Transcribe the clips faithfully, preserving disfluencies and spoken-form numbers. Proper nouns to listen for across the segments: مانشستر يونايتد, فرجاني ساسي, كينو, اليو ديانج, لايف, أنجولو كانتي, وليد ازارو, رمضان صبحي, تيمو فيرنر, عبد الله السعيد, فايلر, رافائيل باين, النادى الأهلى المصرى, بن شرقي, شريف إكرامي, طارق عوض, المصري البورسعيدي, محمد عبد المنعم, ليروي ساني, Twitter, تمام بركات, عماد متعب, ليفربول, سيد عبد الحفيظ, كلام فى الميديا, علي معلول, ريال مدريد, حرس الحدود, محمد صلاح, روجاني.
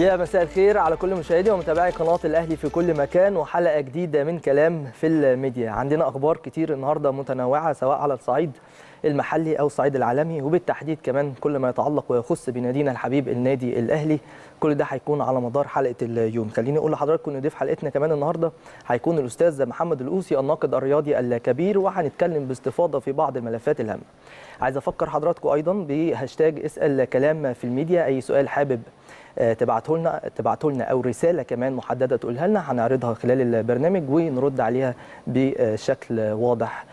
يا مساء الخير على كل مشاهدي ومتابعي قناة الأهلي في كل مكان، وحلقة جديدة من كلام في الميديا. عندنا أخبار كتير النهاردة متنوعة سواء على الصعيد المحلي أو الصعيد العالمي، وبالتحديد كمان كل ما يتعلق ويخص بنادينا الحبيب النادي الأهلي. كل ده هيكون على مدار حلقة اليوم. خليني أقول لحضراتكم إن ضيف حلقتنا كمان النهاردة هيكون الأستاذ محمد القوصي الناقد الرياضي الكبير، وهنتكلم باستفاضة في بعض الملفات الهامة. عايز أفكر حضراتكم أيضا بهاشتاج اسأل كلام في الميديا. أي سؤال حابب تبعته لنا تبعته لنا او رساله كمان محدده تقولها لنا، هنعرضها خلال البرنامج ونرد عليها بشكل واضح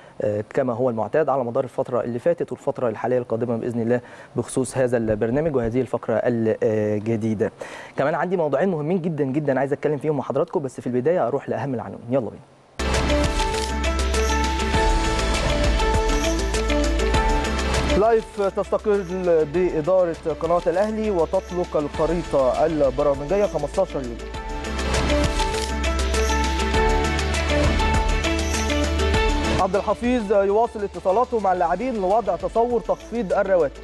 كما هو المعتاد على مدار الفتره اللي فاتت والفتره الحاليه القادمه باذن الله بخصوص هذا البرنامج وهذه الفقره الجديده. كمان عندي موضوعين مهمين جدا جدا عايز اتكلم فيهم مع حضراتكم، بس في البدايه اروح لاهم العناوين. يلا بينا. لايف تستقل بإدارة قناة الأهلي وتطلق الخريطة البرامجية خمسة عشر يوليو. عبد الحفيظ يواصل اتصالاته مع اللاعبين لوضع تصور تخفيض الرواتب.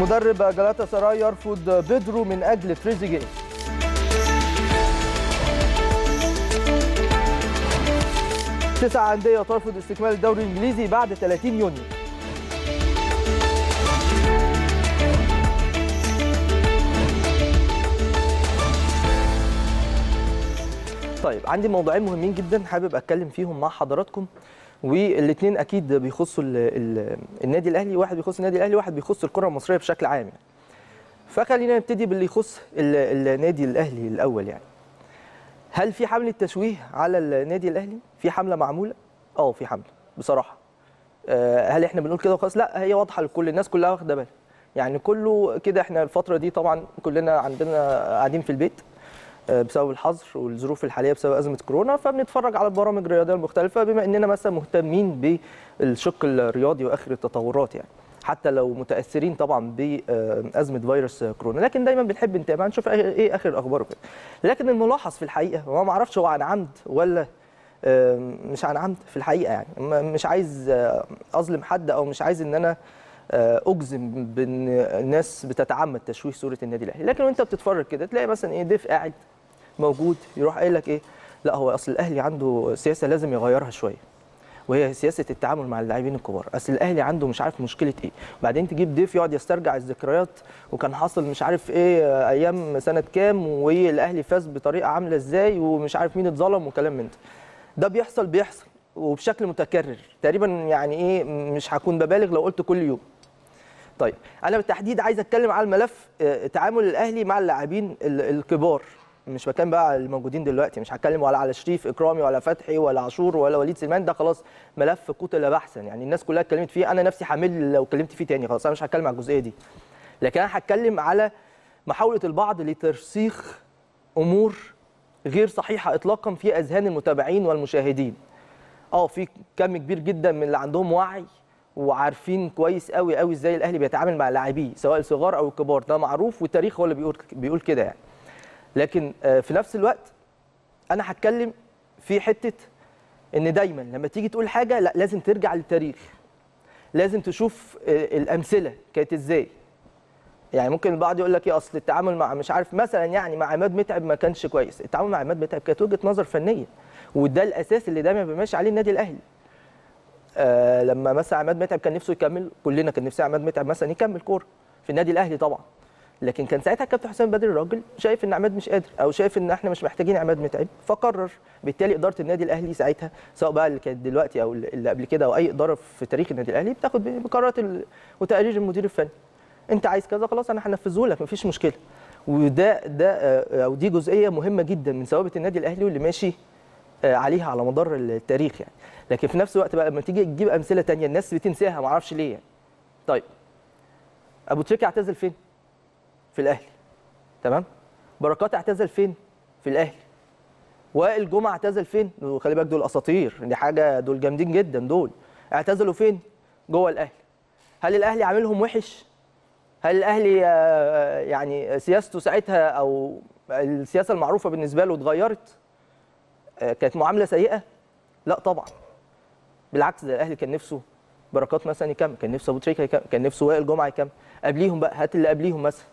مدرب جلاتا سراي يرفض بيدرو من أجل تريزيجيه. تسع أندية ترفض استكمال الدوري الإنجليزي بعد ثلاثين يونيو. طيب عندي موضوعين مهمين جدا حابب أتكلم فيهم مع حضراتكم، والاثنين أكيد بيخصوا النادي الأهلي، واحد بيخص النادي الأهلي واحد بيخص الكرة المصرية بشكل عام يعني. فخلينا نبتدي باللي يخص النادي الأهلي الأول يعني. هل في حملة تشويه على النادي الأهلي؟ في حملة معمولة؟ اه في حملة بصراحة. أه هل احنا بنقول كده وخلاص؟ لا، هي واضحة لكل الناس، كلها واخدة بالها يعني، كله كده. احنا الفترة دي طبعا كلنا عندنا قاعدين في البيت أه بسبب الحظر والظروف الحالية بسبب أزمة كورونا، فبنتفرج على البرامج الرياضية المختلفة بما اننا مثلا مهتمين بالشق الرياضي وآخر التطورات يعني، حتى لو متاثرين طبعا بازمه فيروس كورونا، لكن دايما بنحب نتابع نشوف ايه اخر الاخبار وكده. لكن الملاحظ في الحقيقه، وما اعرفش هو عن عمد ولا مش عن عمد في الحقيقه يعني، مش عايز اظلم حد او مش عايز ان انا اجزم بان الناس بتتعمد تشويه صوره النادي الاهلي، لكن وانت بتتفرج كده تلاقي مثلا ايه ديف قاعد موجود يروح قايل لك ايه، لا هو اصل الاهلي عنده سياسه لازم يغيرها شويه، وهي سياسه التعامل مع اللاعبين الكبار، اصل الاهلي عنده مش عارف مشكله ايه. بعدين تجيب ضيف يقعد يسترجع الذكريات وكان حاصل مش عارف ايه ايام سنه كام، والاهلي فاز بطريقه عامله ازاي، ومش عارف مين اتظلم وكلام من ده. ده بيحصل بيحصل وبشكل متكرر تقريبا يعني، ايه مش هكون ببالغ لو قلت كل يوم. طيب انا بالتحديد عايز اتكلم على الملف تعامل الاهلي مع اللاعبين الكبار، مش بتكلم بقى الموجودين دلوقتي، مش هتكلم ولا على شريف اكرامي ولا فتحي ولا عاشور ولا وليد سليمان، ده خلاص ملف قتل بحثا يعني، الناس كلها اتكلمت فيه، انا نفسي حامل لو اتكلمت فيه تاني خلاص، انا مش هتكلم على الجزئيه دي. لكن انا هتكلم على محاوله البعض لترسيخ امور غير صحيحه اطلاقا في اذهان المتابعين والمشاهدين. اه في كم كبير جدا من اللي عندهم وعي وعارفين كويس قوي قوي ازاي الاهلي بيتعامل مع لاعبيه سواء الصغار او الكبار، ده معروف والتاريخ هو اللي بيقول بيقول كده يعني. لكن في نفس الوقت انا هتكلم في حته ان دايما لما تيجي تقول حاجه لا لازم ترجع للتاريخ، لازم تشوف الامثله كانت ازاي يعني. ممكن البعض يقول لك ايه اصل التعامل مع مش عارف مثلا يعني مع عماد متعب ما كانش كويس، التعامل مع عماد متعب كانت وجهه نظر فنيه، وده الاساس اللي دايما بيمشي عليه النادي الاهلي. آه لما مثلا عماد متعب كان نفسه يكمل، كلنا كان نفسنا عماد متعب مثلا يكمل كوره في النادي الاهلي طبعا، لكن كان ساعتها الكابتن حسام بدري الراجل شايف ان عماد مش قادر، او شايف ان احنا مش محتاجين عماد متعب، فقرر. بالتالي اداره النادي الاهلي ساعتها سواء بقى اللي كانت دلوقتي او اللي قبل كده او اي اداره في تاريخ النادي الاهلي بتاخد بقرارات وتقارير المدير الفني، انت عايز كذا خلاص انا هنفذه لك مفيش مشكله. وده ده او دي جزئيه مهمه جدا من ثوابت النادي الاهلي واللي ماشي عليها على مدار التاريخ يعني. لكن في نفس الوقت بقى لما تيجي تجيب امثله ثانيه الناس بتنساها ما اعرفش ليه يعني. طيب ابو تريكة اعتزل فين؟ في الاهلي. تمام؟ بركات اعتزل فين؟ في الاهلي. وائل جمعة اعتزل فين؟ وخلي بالك دول اساطير، دي حاجه دول جامدين جدا دول. اعتزلوا فين؟ جوه الاهلي. هل الاهلي عاملهم وحش؟ هل الاهلي يعني سياسته ساعتها او السياسه المعروفه بالنسبه له اتغيرت؟ كانت معامله سيئه؟ لا طبعا. بالعكس ده الاهلي كان نفسه بركات مثلا يكمل، كان نفسه ابو تريكة يكمل، كان نفسه وائل جمعة يكمل. قبليهم بقى هات اللي قبليهم مثلا،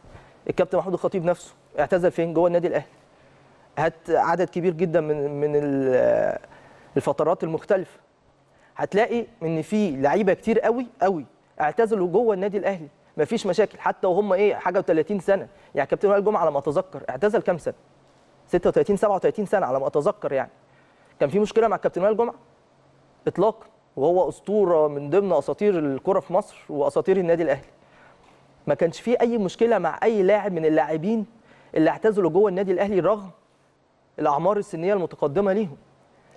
الكابتن محمود الخطيب نفسه اعتزل فين؟ جوه النادي الاهلي. هات عدد كبير جدا من من الفترات المختلفه، هتلاقي ان في لعيبه كتير قوي قوي اعتزلوا جوه النادي الاهلي مفيش مشاكل، حتى وهم ايه حاجه و30 سنه. يعني كابتن وائل جمعة على ما اتذكر اعتزل كام سنه؟ ستة وتلاتين سبعة وتلاتين سنه على ما اتذكر. يعني كان في مشكله مع الكابتن وائل جمعة اطلاقا، وهو اسطوره من ضمن اساطير الكره في مصر واساطير النادي الاهلي. ما كانش فيه اي مشكله مع اي لاعب من اللاعبين اللي اعتزلوا جوه النادي الاهلي رغم الاعمار السنيه المتقدمه ليهم.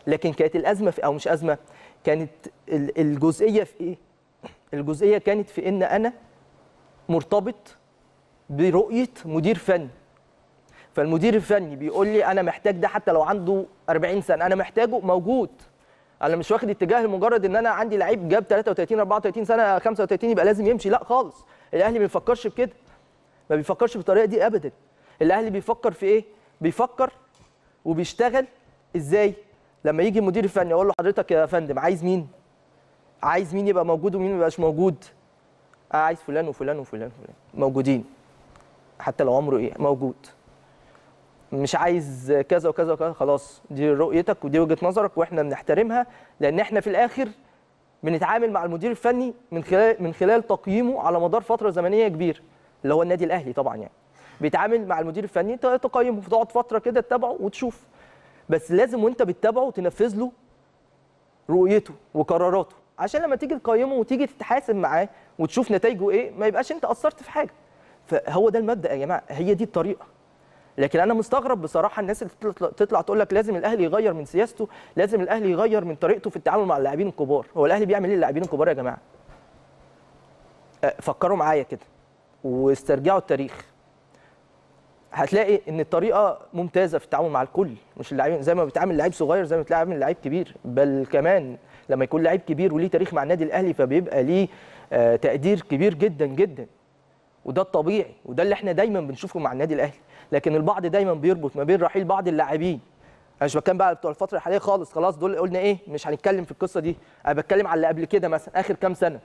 لكن كانت الازمه في، او مش ازمه، كانت الجزئيه في ايه؟ الجزئيه كانت في ان انا مرتبط برؤيه مدير فني، فالمدير الفني بيقول لي انا محتاج ده حتى لو عنده أربعين سنه، انا محتاجه موجود. انا مش واخد اتجاه لمجرد ان انا عندي لعيب جاب تلاتة وتلاتين أربعة وتلاتين سنه خمسة وتلاتين يبقى لازم يمشي، لا خالص. الاهلي ما بيفكرش بكده، ما بيفكرش بالطريقه دي ابدا. الاهلي بيفكر في ايه؟ بيفكر وبيشتغل ازاي؟ لما يجي المدير الفني اقول له حضرتك يا فندم عايز مين؟ عايز مين يبقى موجود ومين ما يبقاش موجود؟ آه عايز فلان وفلان وفلان وفلان موجودين حتى لو عمره ايه موجود. مش عايز كذا وكذا وكذا، خلاص دي رؤيتك ودي وجهه نظرك واحنا بنحترمها، لان احنا في الاخر بنتعامل مع المدير الفني من خلال من خلال تقييمه على مدار فتره زمنيه كبيره، اللي هو النادي الاهلي طبعا. يعني بيتعامل مع المدير الفني تقيمه، فتقعد فتره كده تتابعه وتشوف، بس لازم وانت بتتابعه تنفذ له رؤيته وقراراته، عشان لما تيجي تقيمه وتيجي تتحاسب معاه وتشوف نتائجه ايه ما يبقاش انت قصرت في حاجه. فهو ده المبدا يا جماعه، هي دي الطريقه. لكن انا مستغرب بصراحه الناس اللي تطلع تقول لك لازم الاهلي يغير من سياسته، لازم الاهلي يغير من طريقته في التعامل مع اللاعبين الكبار. هو الاهلي بيعمل ايه للاعبين الكبار يا جماعه؟ فكروا معايا كده واسترجعوا التاريخ، هتلاقي ان الطريقه ممتازه في التعامل مع الكل، مش اللاعبين زي ما بتعامل لعيب صغير زي ما بتعامل لعيب كبير، بل كمان لما يكون لعيب كبير وليه تاريخ مع النادي الاهلي فبيبقى ليه تقدير كبير جدا جدا، وده الطبيعي وده اللي احنا دايما بنشوفه مع النادي الاهلي. لكن البعض دايما بيربط ما بين رحيل بعض اللاعبين، انا مش بتكلم بقى بتوع الفتره الحاليه خالص، خلاص دول قلنا ايه مش هنتكلم في القصه دي، انا بتكلم على اللي قبل كده مثلا اخر كام سنه.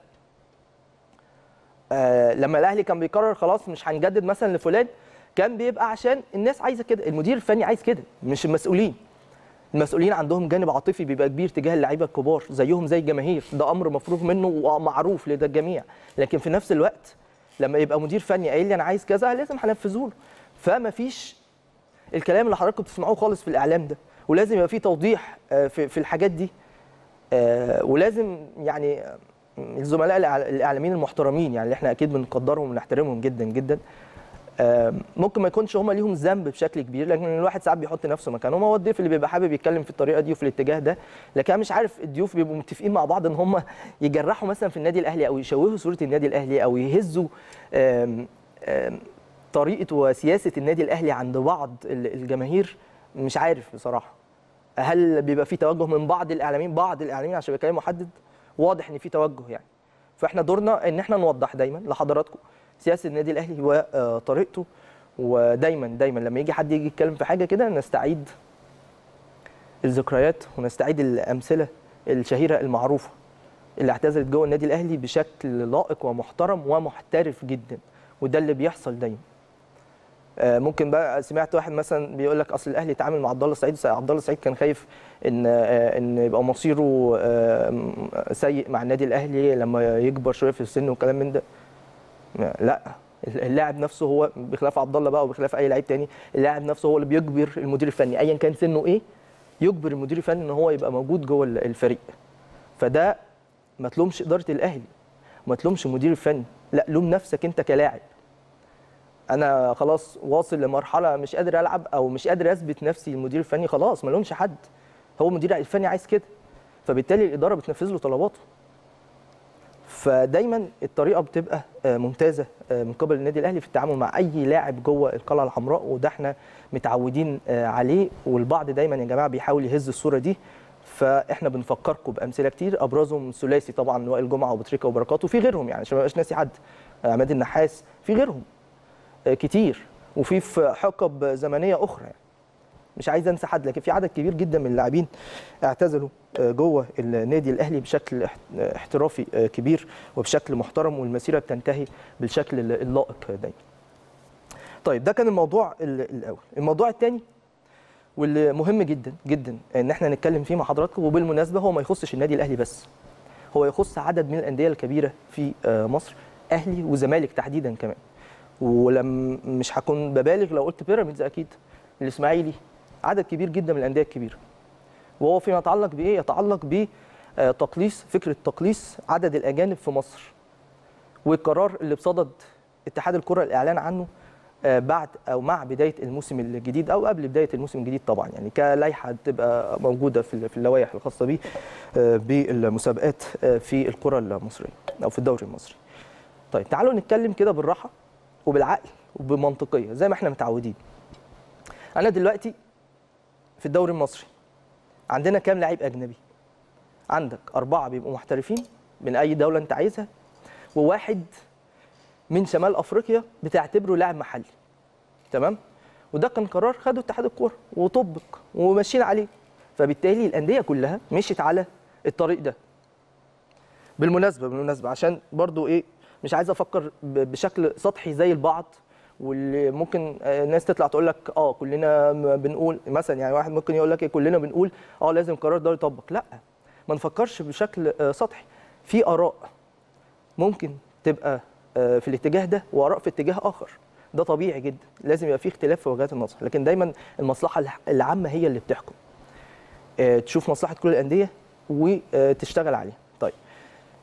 آه لما الاهلي كان بيقرر خلاص مش هنجدد مثلا لفلان، كان بيبقى عشان الناس عايزه كده، المدير الفني عايز كده، مش المسؤولين. المسؤولين عندهم جانب عاطفي بيبقى كبير تجاه اللعيبه الكبار زيهم زي الجماهير، ده امر مفروغ منه ومعروف لدى الجميع. لكن في نفس الوقت لما يبقى مدير فني قايل لي انا عايز كذا لازم هنفذه له، فما فيش الكلام اللي حضراتكم بتسمعوه خالص في الاعلام ده، ولازم يبقى في توضيح في الحاجات دي. ولازم يعني الزملاء الاعلاميين المحترمين يعني اللي احنا اكيد بنقدرهم ونحترمهم جدا جدا، ممكن ما يكونش هم ليهم ذنب بشكل كبير، لكن الواحد ساعات بيحط نفسه مكانهم. هو الضيف اللي بيبقى حابب يتكلم في الطريقه دي وفي الاتجاه ده، لكن انا مش عارف الضيوف بيبقوا متفقين مع بعض ان هم يجرحوا مثلا في النادي الاهلي او يشوهوا صوره النادي الاهلي او يهزوا آم آم طريقه وسياسه النادي الاهلي عند بعض الجماهير. مش عارف بصراحه هل بيبقى في توجه من بعض الاعلاميين بعض الاعلاميين عشان بكلام محدد، واضح ان في توجه يعني. فاحنا دورنا ان احنا نوضح دايما لحضراتكم سياسه النادي الاهلي وطريقته، ودايما دايما لما يجي حد يجي يتكلم في حاجه كده نستعيد الذكريات ونستعيد الامثله الشهيره المعروفه اللي اعتزلت جوه النادي الاهلي بشكل لائق ومحترم ومحترف جدا، وده اللي بيحصل دايما. ممكن بقى سمعت واحد مثلا بيقول لك اصل الاهلي اتعامل مع عبد الله السعيد، عبد الله السعيد كان خايف ان ان يبقى مصيره سيء مع النادي الاهلي لما يكبر شويه في السن والكلام من ده. لا، اللاعب نفسه هو بخلاف عبد الله بقى وبخلاف اي لعيب تاني، اللاعب نفسه هو اللي بيجبر المدير الفني ايا كان سنه ايه، يجبر المدير الفني ان هو يبقى موجود جوه الفريق. فده ما تلومش اداره الاهلي، ما تلومش المدير الفني، لا لوم نفسك انت كلاعب. انا خلاص واصل لمرحله مش قادر العب او مش قادر اثبت نفسي للمدير الفني، خلاص ما لومش حد، هو المدير الفني عايز كده، فبالتالي الاداره بتنفذ له طلباته. فدايما الطريقه بتبقى ممتازه من قبل النادي الاهلي في التعامل مع اي لاعب جوه القلعه الحمراء، وده احنا متعودين عليه. والبعض دايما يا جماعه بيحاول يهز الصوره دي، فاحنا بنفكركم بامثله كتير ابرزهم ثلاثي طبعا وائل جمعه وابو تريكه وبركات، وفي غيرهم يعني عشان ما بقاش ناسي حد، عماد النحاس، في غيرهم كتير، وفي في حقب زمنيه اخرى يعني. مش عايز انسى حد، لكن في عدد كبير جدا من اللاعبين اعتزلوا جوه النادي الاهلي بشكل احترافي كبير وبشكل محترم، والمسيره بتنتهي بالشكل اللائق دايما. طيب ده كان الموضوع الاول. الموضوع الثاني واللي مهم جدا جدا ان احنا نتكلم فيه مع حضراتكم، وبالمناسبه هو ما يخصش النادي الاهلي بس، هو يخص عدد من الانديه الكبيره في مصر، اهلي وزمالك تحديدا كمان. ولم مش هكون ببالغ لو قلت بيراميدز، اكيد الاسماعيلي، عدد كبير جدا من الانديه الكبيره. وهو فيما يتعلق بايه؟ يتعلق بتقليص، فكره تقليص عدد الاجانب في مصر، والقرار اللي بصدد اتحاد الكره الاعلان عنه بعد او مع بدايه الموسم الجديد او قبل بدايه الموسم الجديد طبعا، يعني كلايحه تبقى موجوده في في اللوائح الخاصه بيه بالمسابقات في الكره المصريه او في الدوري المصري. طيب تعالوا نتكلم كده بالراحه وبالعقل وبمنطقيه زي ما احنا متعودين. انا دلوقتي في الدوري المصري عندنا كام لاعب اجنبي؟ عندك اربعه بيبقوا محترفين من اي دوله انت عايزها، وواحد من شمال افريقيا بتعتبره لاعب محلي. تمام؟ وده كان قرار خده اتحاد الكوره وطبق وماشيين عليه، فبالتالي الانديه كلها مشيت على الطريق ده. بالمناسبه بالمناسبه عشان برضو ايه، مش عايز افكر بشكل سطحي زي البعض، واللي ممكن الناس تطلع تقول لك اه كلنا بنقول مثلا، يعني واحد ممكن يقول لك ايه كلنا بنقول اه لازم قرار ده يطبق. لا، ما نفكرش بشكل سطحي، في اراء ممكن تبقى في الاتجاه ده واراء في اتجاه اخر، ده طبيعي جدا، لازم يبقى في اختلاف في وجهات النظر، لكن دايما المصلحه العامه هي اللي بتحكم. تشوف مصلحه كل الانديه وتشتغل عليها. طيب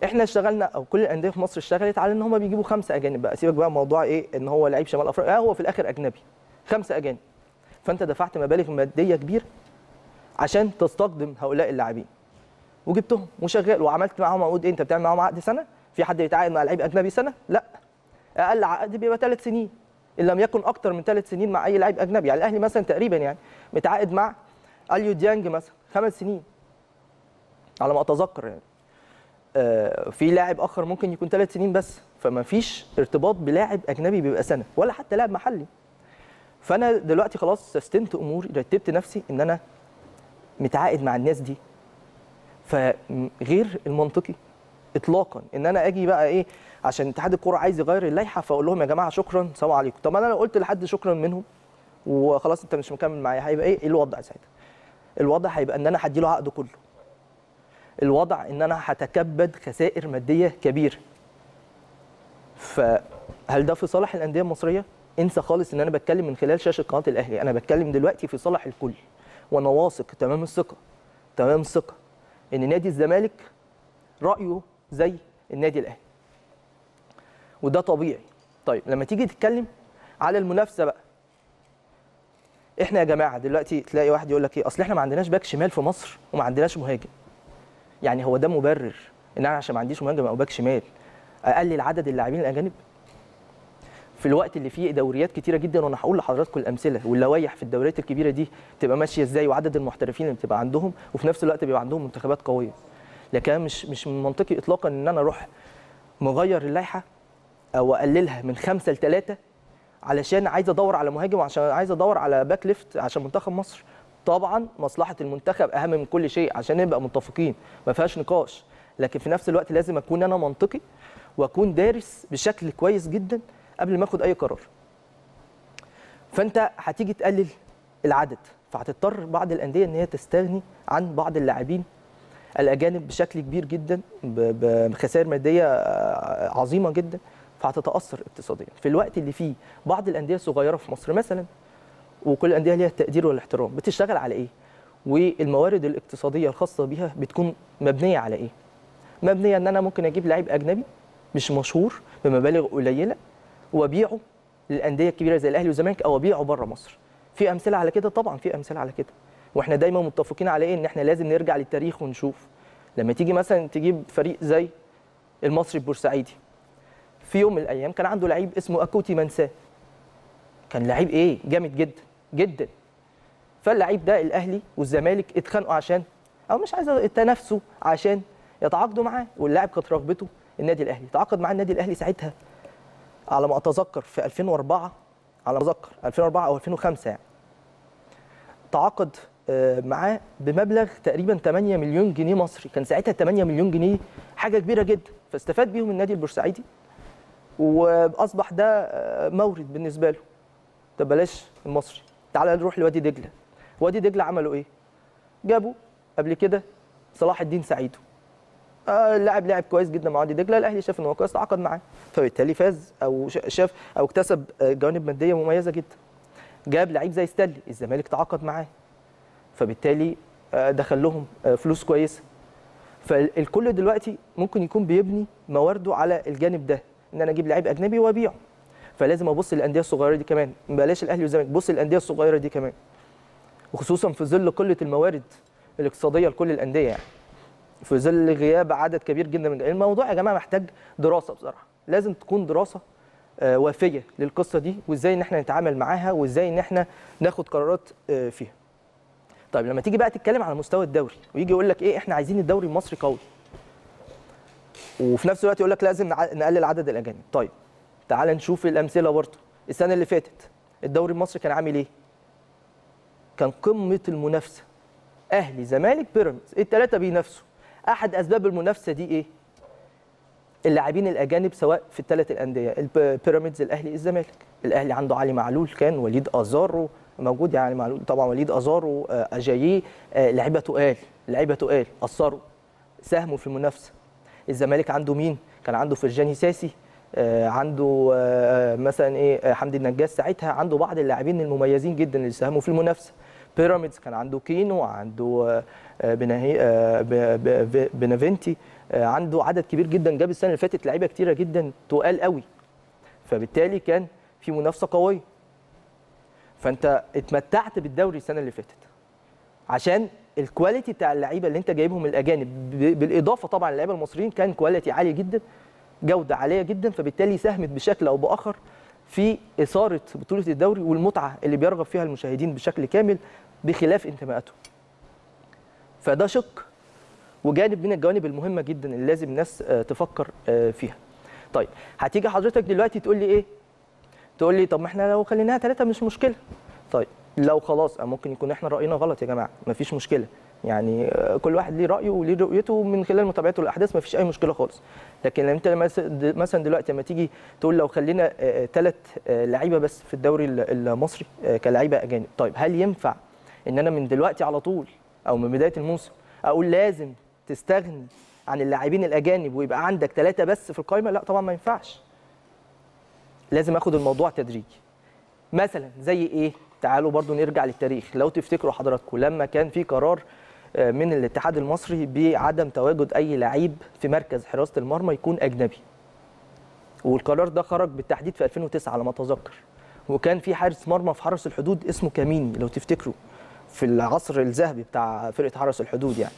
احنا اشتغلنا او كل الانديه في مصر اشتغلت على ان هم بيجيبوا خمسه اجانب، بقى سيبك بقى موضوع ايه ان هو لعيب شمال افريقيا، هو في الاخر اجنبي، خمسه اجانب. فانت دفعت مبالغ ماديه كبيره عشان تستقدم هؤلاء اللاعبين، وجبتهم وشغال وعملت معاهم عقود. إيه؟ انت بتعمل معاهم عقد سنه؟ في حد بيتعاقد مع لعيب اجنبي سنه؟ لا، اقل عقد بيبقى ثلاث سنين ان لم يكن اكثر من ثلاث سنين مع اي لعيب اجنبي. يعني الاهلي مثلا تقريبا يعني متعاقد مع اليو ديانج مثلا خمس سنين على ما اتذكر يعني. آه في لاعب اخر ممكن يكون ثلاث سنين بس، فما فيش ارتباط بلاعب اجنبي بيبقى سنه ولا حتى لاعب محلي. فانا دلوقتي خلاص سستمت اموري، رتبت نفسي ان انا متعاقد مع الناس دي، فغير المنطقي اطلاقا ان انا اجي بقى ايه عشان اتحاد الكوره عايز يغير اللائحه فاقول لهم يا جماعه شكرا سلام عليكم. طب انا لو قلت لحد شكرا منهم وخلاص انت مش مكمل معايا، هيبقى ايه الوضع ساعتها؟ الوضع هيبقى ان انا هدي له عقده كله. الوضع ان انا هتكبد خسائر ماديه كبيره. فهل ده في صالح الانديه المصريه؟ انسى خالص ان انا بتكلم من خلال شاشه قناه الاهلي، انا بتكلم دلوقتي في صالح الكل، وانا واثق تمام الثقه تمام الثقه ان نادي الزمالك رايه زي النادي الاهلي، وده طبيعي. طيب لما تيجي تتكلم على المنافسه بقى، احنا يا جماعه دلوقتي تلاقي واحد يقول لك ايه اصل احنا ما عندناش باك شمال في مصر وما عندناش مهاجم، يعني هو ده مبرر ان انا عشان ما عنديش مهاجم او باك شمال اقلل عدد اللاعبين الاجانب؟ في الوقت اللي فيه دوريات كتيره جدا، وانا هقول لحضراتكم الامثله واللوائح في الدوريات الكبيره دي بتبقى ماشيه ازاي، وعدد المحترفين اللي بتبقى عندهم، وفي نفس الوقت بيبقى عندهم منتخبات قويه. لكن مش مش من منطقي اطلاقا ان انا اروح مغير اللائحه او اقللها من خمسه لثلاثه علشان عايز ادور على مهاجم وعشان عايز ادور على باك ليفت عشان منتخب مصر. طبعا مصلحه المنتخب اهم من كل شيء عشان نبقى متفقين، ما فيهاش نقاش، لكن في نفس الوقت لازم اكون انا منطقي واكون دارس بشكل كويس جدا قبل ما اخد اي قرار. فانت هتيجي تقلل العدد، فهتضطر بعض الانديه ان هي تستغني عن بعض اللاعبين الاجانب بشكل كبير جدا بخسائر ماديه عظيمه جدا، فهتتاثر اقتصاديا. في الوقت اللي فيه بعض الانديه الصغيره في مصر مثلا، وكل الانديه ليها التقدير والاحترام، بتشتغل على ايه؟ والموارد الاقتصاديه الخاصه بيها بتكون مبنيه على ايه؟ مبنيه ان انا ممكن اجيب لعيب اجنبي مش مشهور بمبالغ قليله وابيعه للانديه الكبيره زي الاهلي والزمالك او ابيعه بره مصر. في امثله على كده؟ طبعا في امثله على كده، واحنا دايما متفقين على ايه ان احنا لازم نرجع للتاريخ ونشوف. لما تيجي مثلا تجيب فريق زي المصري البورسعيدي، في يوم من الايام كان عنده لعيب اسمه اكوتي منساه، كان لعيب ايه جامد جدا جدا. فاللعيب ده الاهلي والزمالك اتخانقوا عشان او مش عايز يتنافسوا عشان يتعاقدوا معاه، واللاعب كانت رغبته النادي الاهلي، تعاقد مع النادي الاهلي ساعتها على ما اتذكر في ألفين وأربعة، على ما اتذكر ألفين وأربعة او ألفين وخمسة يعني. تعاقد معاه بمبلغ تقريبا ثمانية مليون جنيه مصري، كان ساعتها ثمانية مليون جنيه حاجه كبيره جدا، فاستفاد بيهم النادي البورسعيدي واصبح ده مورد بالنسبه له. طب بلاش المصري، تعالى نروح لوادي دجله. وادي دجله عملوا ايه؟ جابوا قبل كده صلاح الدين سعيدو، اللاعب لاعب كويس جدا مع وادي دجله، الاهلي شاف ان هو كويس تعاقد معاه، فبالتالي فاز او شاف او اكتسب جوانب ماديه مميزه جدا. جاب لعيب زي ستانلي، الزمالك تعاقد معاه، فبالتالي دخل لهم فلوس كويسه. فالكل دلوقتي ممكن يكون بيبني موارده على الجانب ده، ان انا اجيب لعيب اجنبي وابيعه. فلازم ابص للانديه الصغيره دي كمان، بلاش الاهلي والزمالك، بص للانديه الصغيره دي كمان، وخصوصا في ظل قله الموارد الاقتصاديه لكل الانديه، يعني في ظل غياب عدد كبير جدا من الموضوع. يا جماعه محتاج دراسه بصراحه، لازم تكون دراسه وافيه للقصه دي، وازاي ان احنا نتعامل معاها، وازاي ان احنا ناخد قرارات فيها. طيب لما تيجي بقى تتكلم على مستوى الدوري ويجي يقول لك ايه، احنا عايزين الدوري المصري قوي، وفي نفس الوقت يقول لك لازم نقلل عدد الاجانب. طيب تعال نشوف الامثله برضه. السنه اللي فاتت الدوري المصري كان عامل ايه؟ كان قمه المنافسه، اهلي زمالك بيراميدز، الثلاثه بينافسوا. احد اسباب المنافسه دي ايه؟ اللاعبين الاجانب، سواء في الثلاث الانديه، بيراميدز الاهلي الزمالك. الاهلي عنده علي معلول، كان وليد ازارو موجود، يعني معلول طبعا، وليد ازارو اجاييه، لعيبه تقال لعيبه تقال اثروا ساهموا في المنافسه. الزمالك عنده مين؟ كان عنده فرجاني ساسي، عنده مثلا ايه حمدي النجاس ساعتها، عنده بعض اللاعبين المميزين جدا اللي ساهموا في المنافسه. بيراميدز كان عنده كينو، عنده بنافنتي، عنده عدد كبير جدا، جاب السنه اللي فاتت لعيبه كتيره جدا تقال قوي، فبالتالي كان في منافسه قويه. فانت اتمتعت بالدوري السنه اللي فاتت عشان الكواليتي بتاع اللعيبه اللي انت جايبهم الاجانب، بالاضافه طبعا اللعيبه المصريين كان كواليتي عالي جدا، جوده عاليه جدا، فبالتالي ساهمت بشكل او باخر في اثاره بطوله الدوري والمتعه اللي بيرغب فيها المشاهدين بشكل كامل بخلاف انتماءاتهم. فده شق وجانب من الجوانب المهمه جدا اللي لازم الناس تفكر فيها. طيب هتيجي حضرتك دلوقتي تقول لي ايه؟ تقول لي طب ما احنا لو خليناها ثلاثة مش مشكله. طيب لو خلاص ممكن يكون احنا راينا غلط يا جماعه، مفيش مشكله، يعني كل واحد ليه رايه وليه رؤيته من خلال متابعته للاحداث، مفيش اي مشكله خالص. لكن لما انت مثلا دلوقتي لما تيجي تقول لو خلينا ثلاث لعيبه بس في الدوري المصري كلعيبه اجانب، طيب هل ينفع ان انا من دلوقتي على طول او من بدايه الموسم اقول لازم تستغني عن اللاعبين الاجانب ويبقى عندك ثلاثه بس في القائمه؟ لا طبعا ما ينفعش، لازم اخد الموضوع تدريجي. مثلا زي ايه؟ تعالوا برضو نرجع للتاريخ لو تفتكروا حضراتكم، لما كان في قرار من الاتحاد المصري بعدم تواجد اي لعيب في مركز حراسه المرمى يكون اجنبي، والقرار ده خرج بالتحديد في ألفين وتسعة على ما اتذكر، وكان في حارس مرمى في حرس الحدود اسمه كاميني لو تفتكروا، في العصر الذهبي بتاع فرقه حرس الحدود يعني،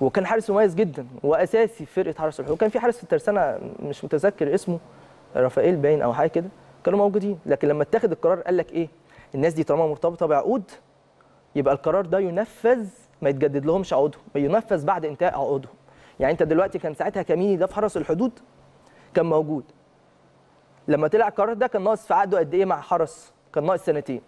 وكان حارس مميز جدا واساسي في فرقه حرس الحدود. وكان في حارس في الترسانه مش متذكر اسمه، رافائيل باين او حاجه كده، كانوا موجودين. لكن لما اتخذ القرار قال لك ايه؟ الناس دي طالما مرتبطه بعقود يبقى القرار ده ينفذ، ما يتجدد لهمش عقودهم، ينفذ بعد انتهاء عقودهم. يعني انت دلوقتي كان ساعتها كميني ده في حرس الحدود كان موجود، لما طلع القرار ده كان ناقص في عقده قد ايه مع حرس؟ كان ناقص سنتين،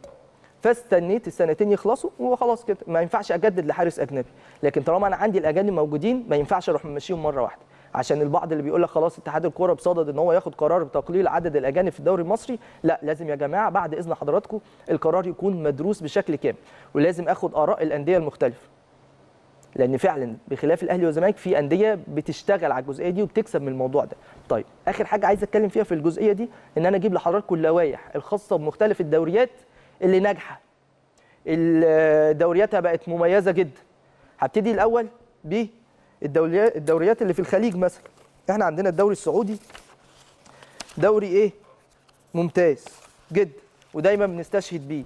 فاستنيت السنتين يخلصوا وخلاص كده ما ينفعش اجدد لحارس اجنبي. لكن طالما انا عندي الاجانب موجودين ما ينفعش اروح ممشيهم مره واحده، عشان البعض اللي بيقول لك خلاص اتحاد الكوره بصدد ان هو ياخد قرار بتقليل عدد الاجانب في الدوري المصري. لا، لازم يا جماعه بعد اذن حضراتكم القرار يكون مدروس بشكل كامل، ولازم اخد اراء الانديه المختلفه، لان فعلا بخلاف الاهلي والزمالك في انديه بتشتغل على الجزئيه دي وبتكسب من الموضوع ده. طيب اخر حاجه عايز اتكلم فيها في الجزئيه دي، ان انا اجيب لحضراتكم اللوائح الخاصه بمختلف الدوريات اللي ناجحه، دورياتها بقت مميزه جدا. هبتدي الاول ب الدوريات اللي في الخليج. مثلا احنا عندنا الدوري السعودي دوري ايه ممتاز جدا ودايما بنستشهد بيه،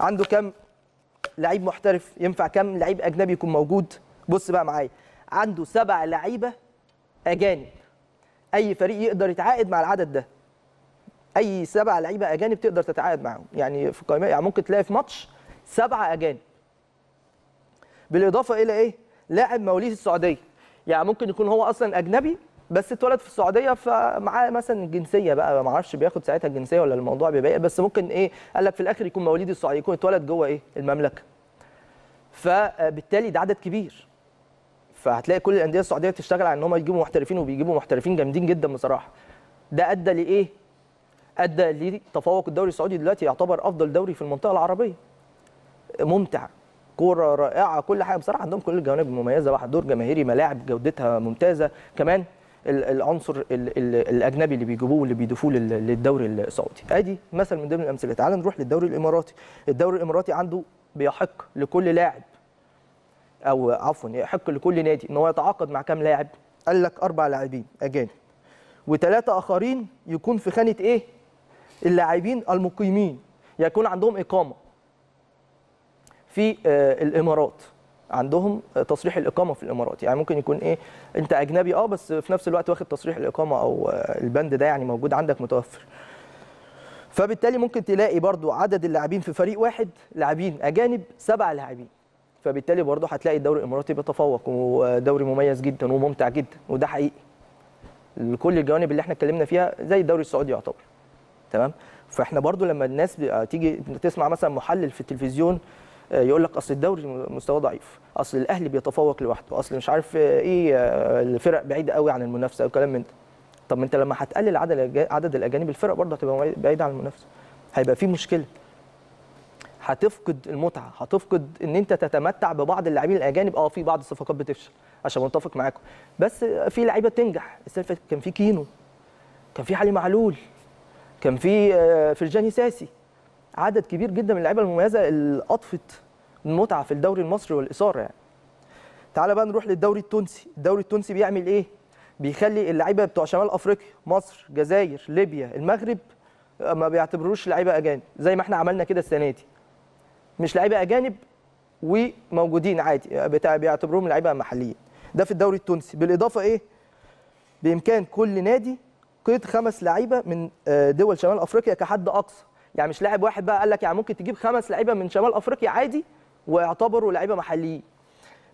عنده كم لعيب محترف، ينفع كم لعيب اجنبي يكون موجود. بص بقى معايا، عنده سبع لعيبه اجانب، اي فريق يقدر يتعاقد مع العدد ده، اي سبع لعيبه اجانب تقدر تتعاقد معاهم، يعني في القائمه يعني ممكن تلاقي في ماتش سبعه اجانب، بالاضافه الى ايه لاعب مواليد السعوديه، يعني ممكن يكون هو اصلا اجنبي بس اتولد في السعوديه فمعاه مثلا الجنسيه بقى، ما اعرفش بياخد ساعتها الجنسيه ولا الموضوع بيبقى، بس ممكن ايه قال لك في الاخر يكون مواليد السعوديه، يكون اتولد جوه ايه المملكه. فبالتالي ده عدد كبير، فهتلاقي كل الانديه السعوديه بتشتغل على ان هم يجيبوا محترفين، وبيجيبوا محترفين جامدين جدا بصراحه. ده ادى لايه؟ ادى لتفوق الدوري السعودي دلوقتي، يعتبر افضل دوري في المنطقه العربيه، ممتع، كوره رائعه، كل حاجه بصراحه، عندهم كل الجوانب المميزه، حضور جماهيري، ملاعب جودتها ممتازه، كمان العنصر الاجنبي اللي بيجيبوه واللي بيضيفوه للدوري السعودي. ادي مثل من ضمن الامثله. تعال نروح للدوري الاماراتي. الدوري الاماراتي عنده بيحق لكل لاعب، او عفوا يحق لكل نادي ان هو يتعاقد مع كام لاعب؟ قال لك اربع لاعبين اجانب وثلاثه اخرين يكون في خانه ايه؟ اللاعبين المقيمين، يكون عندهم اقامه في الامارات، عندهم تصريح الاقامه في الامارات. يعني ممكن يكون ايه انت اجنبي اه بس في نفس الوقت واخد تصريح الاقامه او البند ده، يعني موجود عندك متوفر. فبالتالي ممكن تلاقي برضو عدد اللاعبين في فريق واحد، لاعبين اجانب سبع لاعبين، فبالتالي برضو هتلاقي الدوري الاماراتي بيتفوق، ودوري مميز جدا وممتع جدا، وده حقيقي لكل الجوانب اللي احنا اتكلمنا فيها زي الدوري السعودي يعتبر. تمام؟ فاحنا برضو لما الناس تيجي تسمع مثلا محلل في التلفزيون يقول لك اصل الدوري مستواه ضعيف، اصل الاهلي بيتفوق لوحده، اصل مش عارف ايه الفرق بعيده قوي عن المنافسه وكلام من ده. طب ما انت لما هتقلل عدد عدد الاجانب الفرق برضه هتبقى بعيده عن المنافسه، هيبقى في مشكله، هتفقد المتعه، هتفقد ان انت تتمتع ببعض اللاعبين الاجانب. اه في بعض الصفقات بتفشل عشان متفق معاكم، بس في لعيبه بتنجح. السالفه كان في كينو، كان في علي معلول، كان في فرجاني ساسي، عدد كبير جدا من اللعيبه المميزه اللي اضفت المتعه في الدوري المصري والاثاره. يعني تعال بقى نروح للدوري التونسي. الدوري التونسي بيعمل ايه؟ بيخلي اللعيبه بتوع شمال افريقيا، مصر، جزائر، ليبيا، المغرب، ما بيعتبروش لعيبه اجانب، زي ما احنا عملنا كده السنه دي، مش لعيبه اجانب وموجودين عادي، بيعتبروهم لعيبه محليين. ده في الدوري التونسي. بالاضافه ايه؟ بامكان كل نادي قيد خمس لعيبه من دول شمال افريقيا كحد اقصى. يعني مش لاعب واحد بقى قال لك، يعني ممكن تجيب خمس لعيبه من شمال افريقيا عادي ويعتبروا لعيبه محليين،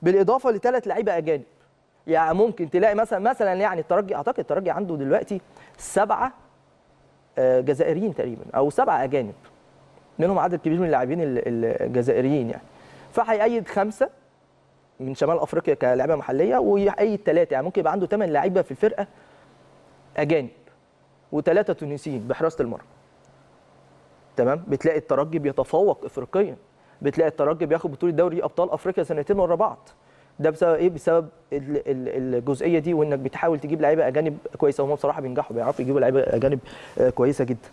بالاضافه لثلاث لعيبه اجانب. يعني ممكن تلاقي مثلا مثلا يعني الترجي، اعتقد الترجي عنده دلوقتي سبعه جزائريين تقريبا او سبعه اجانب، منهم عدد كبير من اللاعبين الجزائريين يعني. فهيأيد خمسه من شمال افريقيا كلاعيبه محليه، ويأيد ثلاثه، يعني ممكن يبقى عنده ثمان لعيبه في الفرقه اجانب وثلاثه تونسيين بحراسه المرمى. تمام؟ بتلاقي الترجي بيتفوق افريقيا، بتلاقي الترجي بياخد بطوله دوري ابطال افريقيا سنتين ورا بعض. ده بسبب ايه؟ بسبب الجزئيه دي، وانك بتحاول تجيب لعيبه اجانب كويسه، وهم بصراحه بينجحوا، بيعرفوا يجيبوا لعيبه اجانب كويسه جدا.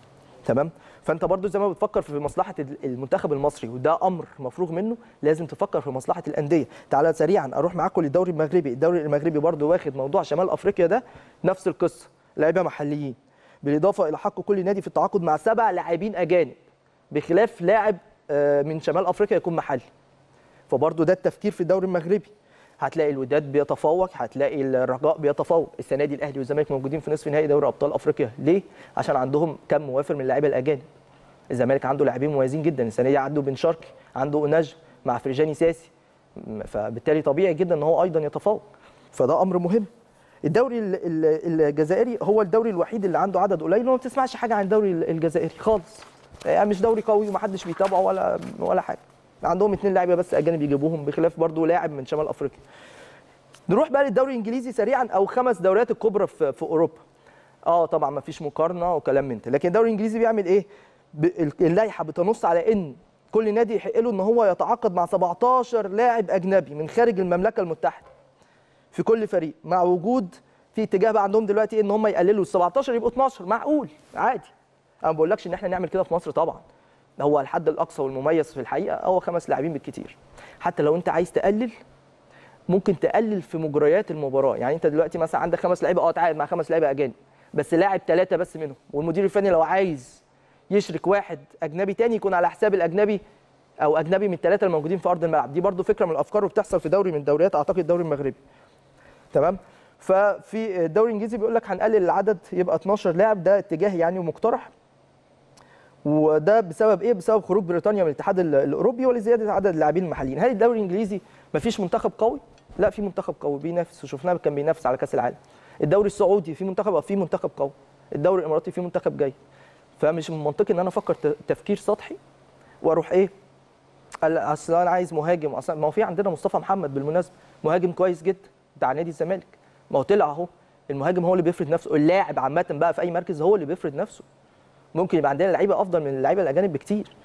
تمام؟ فانت برضو زي ما بتفكر في مصلحه المنتخب المصري، وده امر مفروغ منه، لازم تفكر في مصلحه الانديه. تعالى سريعا اروح معاكم للدوري المغربي. الدوري المغربي برضو واخد موضوع شمال افريقيا ده، نفس القصه، لعيبه محليين، بالاضافه الى حق كل نادي في التعاقد مع سبع لاعبين اجانب، بخلاف لاعب من شمال افريقيا يكون محلي. فبرضه ده التفكير في الدوري المغربي. هتلاقي الوداد بيتفوق، هتلاقي الرجاء بيتفوق، السنه دي الاهلي والزمالك موجودين في نصف نهائي دوري ابطال افريقيا. ليه؟ عشان عندهم كم موافر من اللعيبه الاجانب. الزمالك عنده لاعبين مميزين جدا السنه دي، عنده بن شرقي، عنده نجم مع فرجاني ساسي، فبالتالي طبيعي جدا ان هو ايضا يتفوق، فده امر مهم. الدوري الجزائري هو الدوري الوحيد اللي عنده عدد قليل، وما بتسمعش حاجه عن الدوري الجزائري خالص، يعني مش دوري قوي ومحدش بيتابعه ولا ولا حاجه. عندهم اثنين لاعيبه بس اجانب يجيبوهم، بخلاف برضو لاعب من شمال افريقيا. نروح بقى للدوري الانجليزي سريعا، او خمس دوريات الكبرى في, في اوروبا. اه طبعا ما فيش مقارنه وكلام من ده، لكن الدوري الانجليزي بيعمل ايه؟ اللائحه بتنص على ان كل نادي يحق له ان هو يتعاقد مع سبعتاشر لاعب اجنبي من خارج المملكه المتحده في كل فريق، مع وجود في اتجاه بقى عندهم دلوقتي ان هم يقللوا ال سبعتاشر يبقوا اتناشر. معقول عادي، انا ما بقولكش ان احنا نعمل كده في مصر طبعا، هو الحد الاقصى والمميز في الحقيقه هو خمس لاعبين بالكتير. حتى لو انت عايز تقلل، ممكن تقلل في مجريات المباراه، يعني انت دلوقتي مثلا عندك خمس لعيبه، اه تعاقد مع خمس لعيبه اجانب، بس لاعب ثلاثه بس منهم، والمدير الفني لو عايز يشرك واحد اجنبي تاني يكون على حساب الاجنبي، او اجنبي من الثلاثه الموجودين في ارض الملعب. دي برضو فكره من الافكار وبتحصل في دوري من الدوريات، اعتقد الدوري المغربي. تمام؟ ففي الدوري الانجليزي بيقول لك هنقلل العدد يبقى اتناشر لاعب، ده اتجاه يعني ومقترح، وده بسبب ايه؟ بسبب خروج بريطانيا من الاتحاد الاوروبي ولزياده عدد اللاعبين المحليين. هل الدوري الانجليزي مفيش منتخب قوي؟ لا، في منتخب قوي بينافس، وشفناه كان بينافس على كاس العالم. الدوري السعودي في منتخب في منتخب قوي، الدوري الاماراتي في منتخب جاي، فمش من منطقي ان انا افكر تفكير سطحي واروح ايه اصل انا عايز مهاجم. اصلا ما هو في عندنا مصطفى محمد بالمناسبه مهاجم كويس جدا بتاع نادي الزمالك، ما هو طلع اهو. المهاجم هو اللي بيفرض نفسه، اللاعب عامه بقى في اي مركز هو اللي بيفرض نفسه. ممكن يبقى عندنا لعيبه افضل من اللعيبه الاجانب بكتير،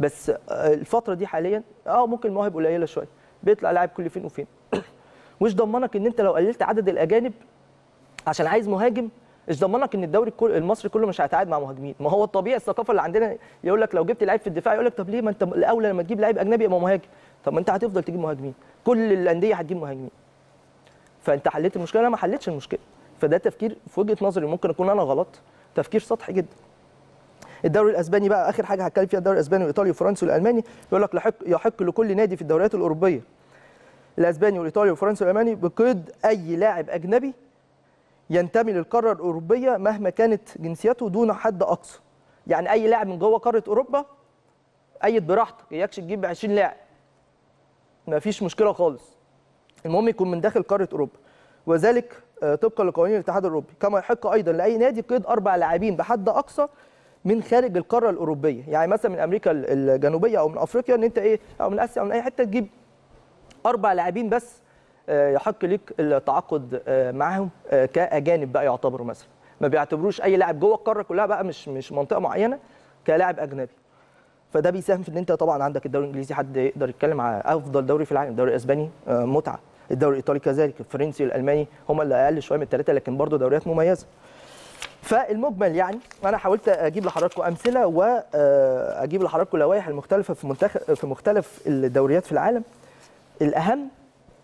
بس الفتره دي حاليا اه ممكن المواهب قليله شويه، بيطلع لاعب كل فين وفين. مش ضمنك ان انت لو قللت عدد الاجانب عشان عايز مهاجم، مش ضمنك ان الدوري المصري كله مش هيتعاقد مع مهاجمين. ما هو الطبيعي الثقافه اللي عندنا يقول لك لو جبت لعيب في الدفاع يقول لك طب ليه ما انت الاولى لما تجيب لعيب اجنبي يبقى مهاجم. طب ما انت هتفضل تجيب مهاجمين، كل الانديه هتجيب مهاجمين، فانت حليت المشكله؟ انا ما حليتش المشكله. فده تفكير في وجهه نظري ممكن اكون انا غلط، تفكير سطحي جدا. الدوري الاسباني بقى اخر حاجه هتكلم فيها، الدوري الاسباني والايطالي والفرنسي والالماني، يقول لك يحق يحق لكل نادي في الدوريات الاوروبيه الاسباني والايطالي والفرنسي والالماني بقيد اي لاعب اجنبي ينتمي للقاره الاوروبيه مهما كانت جنسيته دون حد اقصى. يعني اي لاعب من جوه قاره اوروبا قيد براحتك، اياكش تجيب عشرين لاعب مفيش مشكله خالص، المهم يكون من داخل قاره اوروبا، وذلك طبقا لقوانين الاتحاد الاوروبي. كما يحق ايضا لاي نادي قيد اربع لاعبين بحد اقصى من خارج القاره الاوروبيه، يعني مثلا من امريكا الجنوبيه او من افريقيا ان انت ايه او من اسيا او من اي حته تجيب اربع لاعبين بس يحق ليك التعاقد معاهم كاجانب بقى يعتبروا، مثلا ما بيعتبروش اي لاعب جوه القاره كلها بقى مش مش منطقه معينه كلاعب اجنبي. فده بيساهم في ان انت طبعا عندك الدوري الانجليزي حد يقدر يتكلم على افضل دوري في العالم، الدوري الاسباني متعه، الدوري الايطالي كذلك، الفرنسي والالماني هم اللي اقل شويه من الثلاثه لكن برضه دوريات مميزه. فالمجمل يعني انا حاولت اجيب لحضراتكم امثله واجيب لحضراتكم اللوائح المختلفه في منتخب في مختلف الدوريات في العالم. الاهم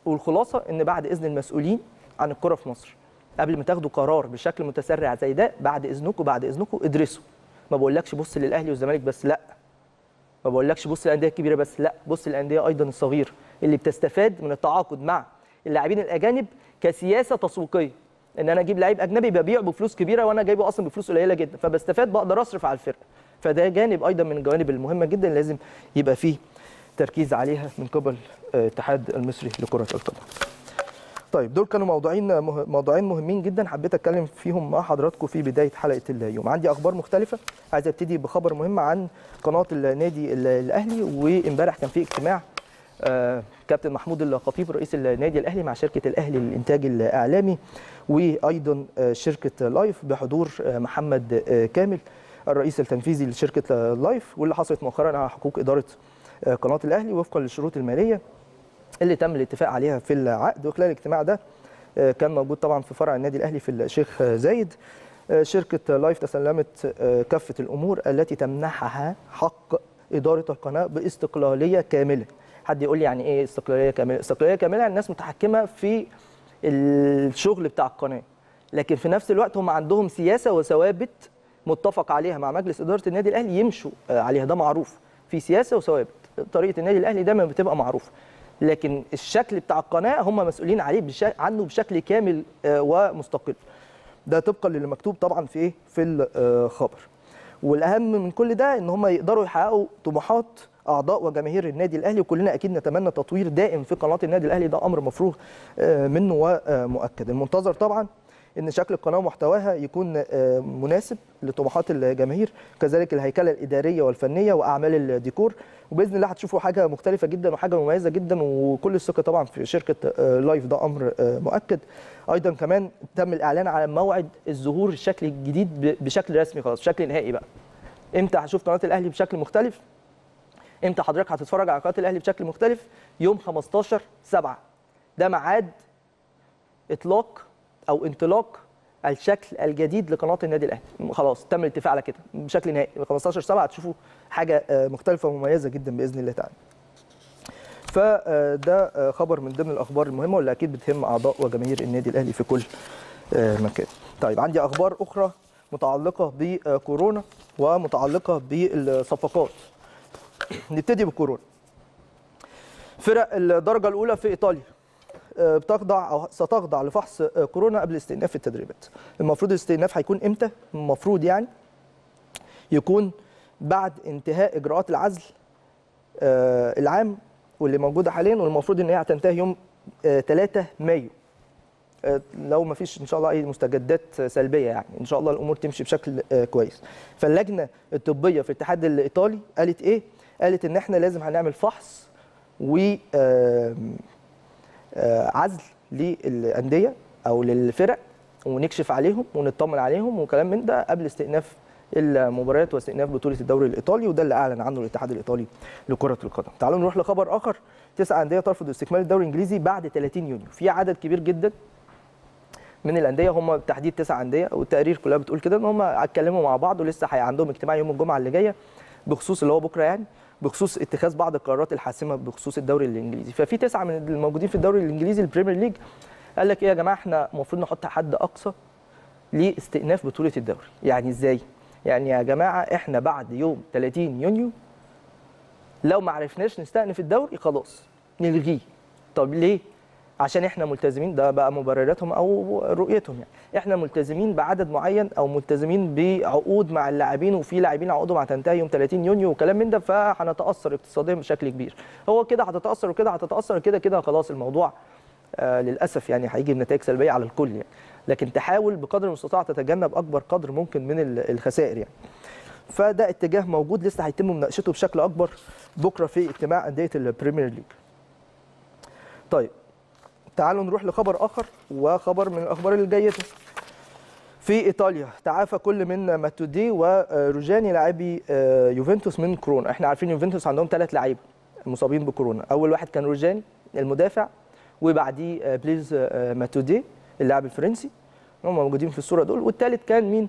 والخلاصه ان بعد اذن المسؤولين عن الكره في مصر قبل ما تاخدوا قرار بشكل متسرع زي ده، بعد اذنكم بعد اذنكم ادرسوا. ما بقولكش بص للاهلي والزمالك بس، لا، ما بقولكش بص للانديه الكبيره بس، لا، بص للانديه ايضا الصغيره اللي بتستفاد من التعاقد مع اللاعبين الاجانب كسياسه تسويقيه، ان انا اجيب لعيب اجنبي ببيعه بفلوس كبيره وانا جايبه اصلا بفلوس قليله جدا، فبستفاد بقدر اصرف على الفرقه. فده جانب ايضا من الجوانب المهمه جدا لازم يبقى فيه تركيز عليها من قبل الاتحاد المصري لكره القدم. طيب دول كانوا موضوعين موضوعين مهمين جدا حبيت اتكلم فيهم مع حضراتكم في بدايه حلقه اليوم. عندي اخبار مختلفه، عايز ابتدي بخبر مهم عن قناه النادي الاهلي، وامبارح كان في اجتماع كابتن محمود الخطيب رئيس النادي الاهلي مع شركه الاهلي للانتاج الاعلامي وايضا شركه لايف بحضور محمد كامل الرئيس التنفيذي لشركه لايف، واللي حصلت مؤخرا على حقوق اداره قناه الاهلي وفقا للشروط الماليه اللي تم الاتفاق عليها في العقد. وخلال الاجتماع ده كان موجود طبعا في فرع النادي الاهلي في الشيخ زايد، شركه لايف تسلمت كافه الامور التي تمنحها حق اداره القناه باستقلاليه كامله. حد يقول لي يعني ايه استقلاليه كامله؟ استقلاليه كامله الناس متحكمه في الشغل بتاع القناه، لكن في نفس الوقت هم عندهم سياسه وثوابت متفق عليها مع مجلس اداره النادي الاهلي يمشوا عليها، ده معروف، في سياسه وثوابت، طريقه النادي الاهلي دايما بتبقى معروفه، لكن الشكل بتاع القناه هم مسؤولين عليه بشك... عنه بشكل كامل ومستقل. ده طبقا للمكتوب طبعا في ايه؟ في الخبر. والاهم من كل ده ان هم يقدروا يحققوا طموحات اعضاء وجماهير النادي الاهلي، وكلنا اكيد نتمنى تطوير دائم في قناه النادي الاهلي، ده امر مفروغ منه ومؤكد. المنتظر طبعا ان شكل القناه ومحتواها يكون مناسب لطموحات الجماهير، كذلك الهيكله الاداريه والفنيه واعمال الديكور، وباذن الله هتشوفوا حاجه مختلفه جدا وحاجه مميزه جدا، وكل الثقه طبعا في شركه لايف، ده امر مؤكد. ايضا كمان تم الاعلان على موعد الظهور الشكل الجديد بشكل رسمي خلاص، بشكل نهائي بقى. امتى هشوف قناه الاهلي بشكل مختلف؟ امتى حضرتك هتتفرج على قناه الاهلي بشكل مختلف؟ يوم خمستاشر سبعة، ده ميعاد اطلاق او انطلاق الشكل الجديد لقناه النادي الاهلي، خلاص تم الاتفاق على كده بشكل نهائي. خمستاشر سبعة هتشوفوا حاجه مختلفه ومميزه جدا باذن الله تعالى. فده خبر من ضمن الاخبار المهمه واللي اكيد بتهم اعضاء وجماهير النادي الاهلي في كل مكان. طيب عندي اخبار اخرى متعلقه بكورونا ومتعلقه بالصفقات. نبتدي بالكورونا. فرق الدرجه الاولى في ايطاليا بتخضع او ستخضع لفحص كورونا قبل استئناف التدريبات. المفروض الاستئناف هيكون امتى؟ المفروض يعني يكون بعد انتهاء اجراءات العزل العام واللي موجوده حاليا، والمفروض ان هي هتنتهي يوم تلاتة مايو. لو ما فيش ان شاء الله اي مستجدات سلبيه، يعني ان شاء الله الامور تمشي بشكل كويس. فاللجنه الطبيه في الاتحاد الايطالي قالت ايه؟ قالت ان احنا لازم هنعمل فحص و عزل للانديه او للفرق ونكشف عليهم ونطمن عليهم وكلام من ده قبل استئناف المباريات واستئناف بطوله الدوري الايطالي، وده اللي اعلن عنه الاتحاد الايطالي لكره القدم. تعالوا نروح لخبر اخر. تسع انديه ترفض استكمال الدوري الانجليزي بعد ثلاثين يونيو. في عدد كبير جدا من الانديه، هم بالتحديد تسع انديه، والتقارير كلها بتقول كده ان هم اتكلموا مع بعض ولسه عندهم اجتماع يوم الجمعه اللي جايه بخصوص اللي هو بكره، يعني بخصوص اتخاذ بعض القرارات الحاسمه بخصوص الدوري الانجليزي. ففي تسعه من الموجودين في الدوري الانجليزي البريمير ليج قال لك ايه يا جماعه، احنا المفروض نحط حد اقصى لاستئناف بطوله الدوري. يعني ازاي؟ يعني يا جماعه احنا بعد يوم ثلاثين يونيو لو ما عرفناش نستأنف الدوري خلاص نلغيه. طب ليه؟ عشان احنا ملتزمين، ده بقى مبرراتهم او رؤيتهم، يعني احنا ملتزمين بعدد معين او ملتزمين بعقود مع اللاعبين، وفي لاعبين عقودهم هتنتهي يوم ثلاثين يونيو وكلام من ده، فهنتاثر اقتصاديا بشكل كبير. هو كده هتتاثر وكده هتتاثر كده كده خلاص الموضوع آه للاسف يعني هيجي بنتائج سلبيه على الكل يعني، لكن تحاول بقدر المستطاع تتجنب اكبر قدر ممكن من الخسائر يعني. فده اتجاه موجود لسه هيتم مناقشته بشكل اكبر بكره في اجتماع انديه البريمير ليج. طيب تعالوا نروح لخبر اخر، وخبر من الاخبار اللي جايتنا في ايطاليا. تعافى كل من ماتودي وروجاني لاعبي يوفنتوس من كورونا. احنا عارفين يوفنتوس عندهم ثلاث لعيبه مصابين بكورونا، اول واحد كان روجاني المدافع، وبعديه بليز ماتودي اللاعب الفرنسي، هم موجودين في الصوره دول، والثالث كان مين؟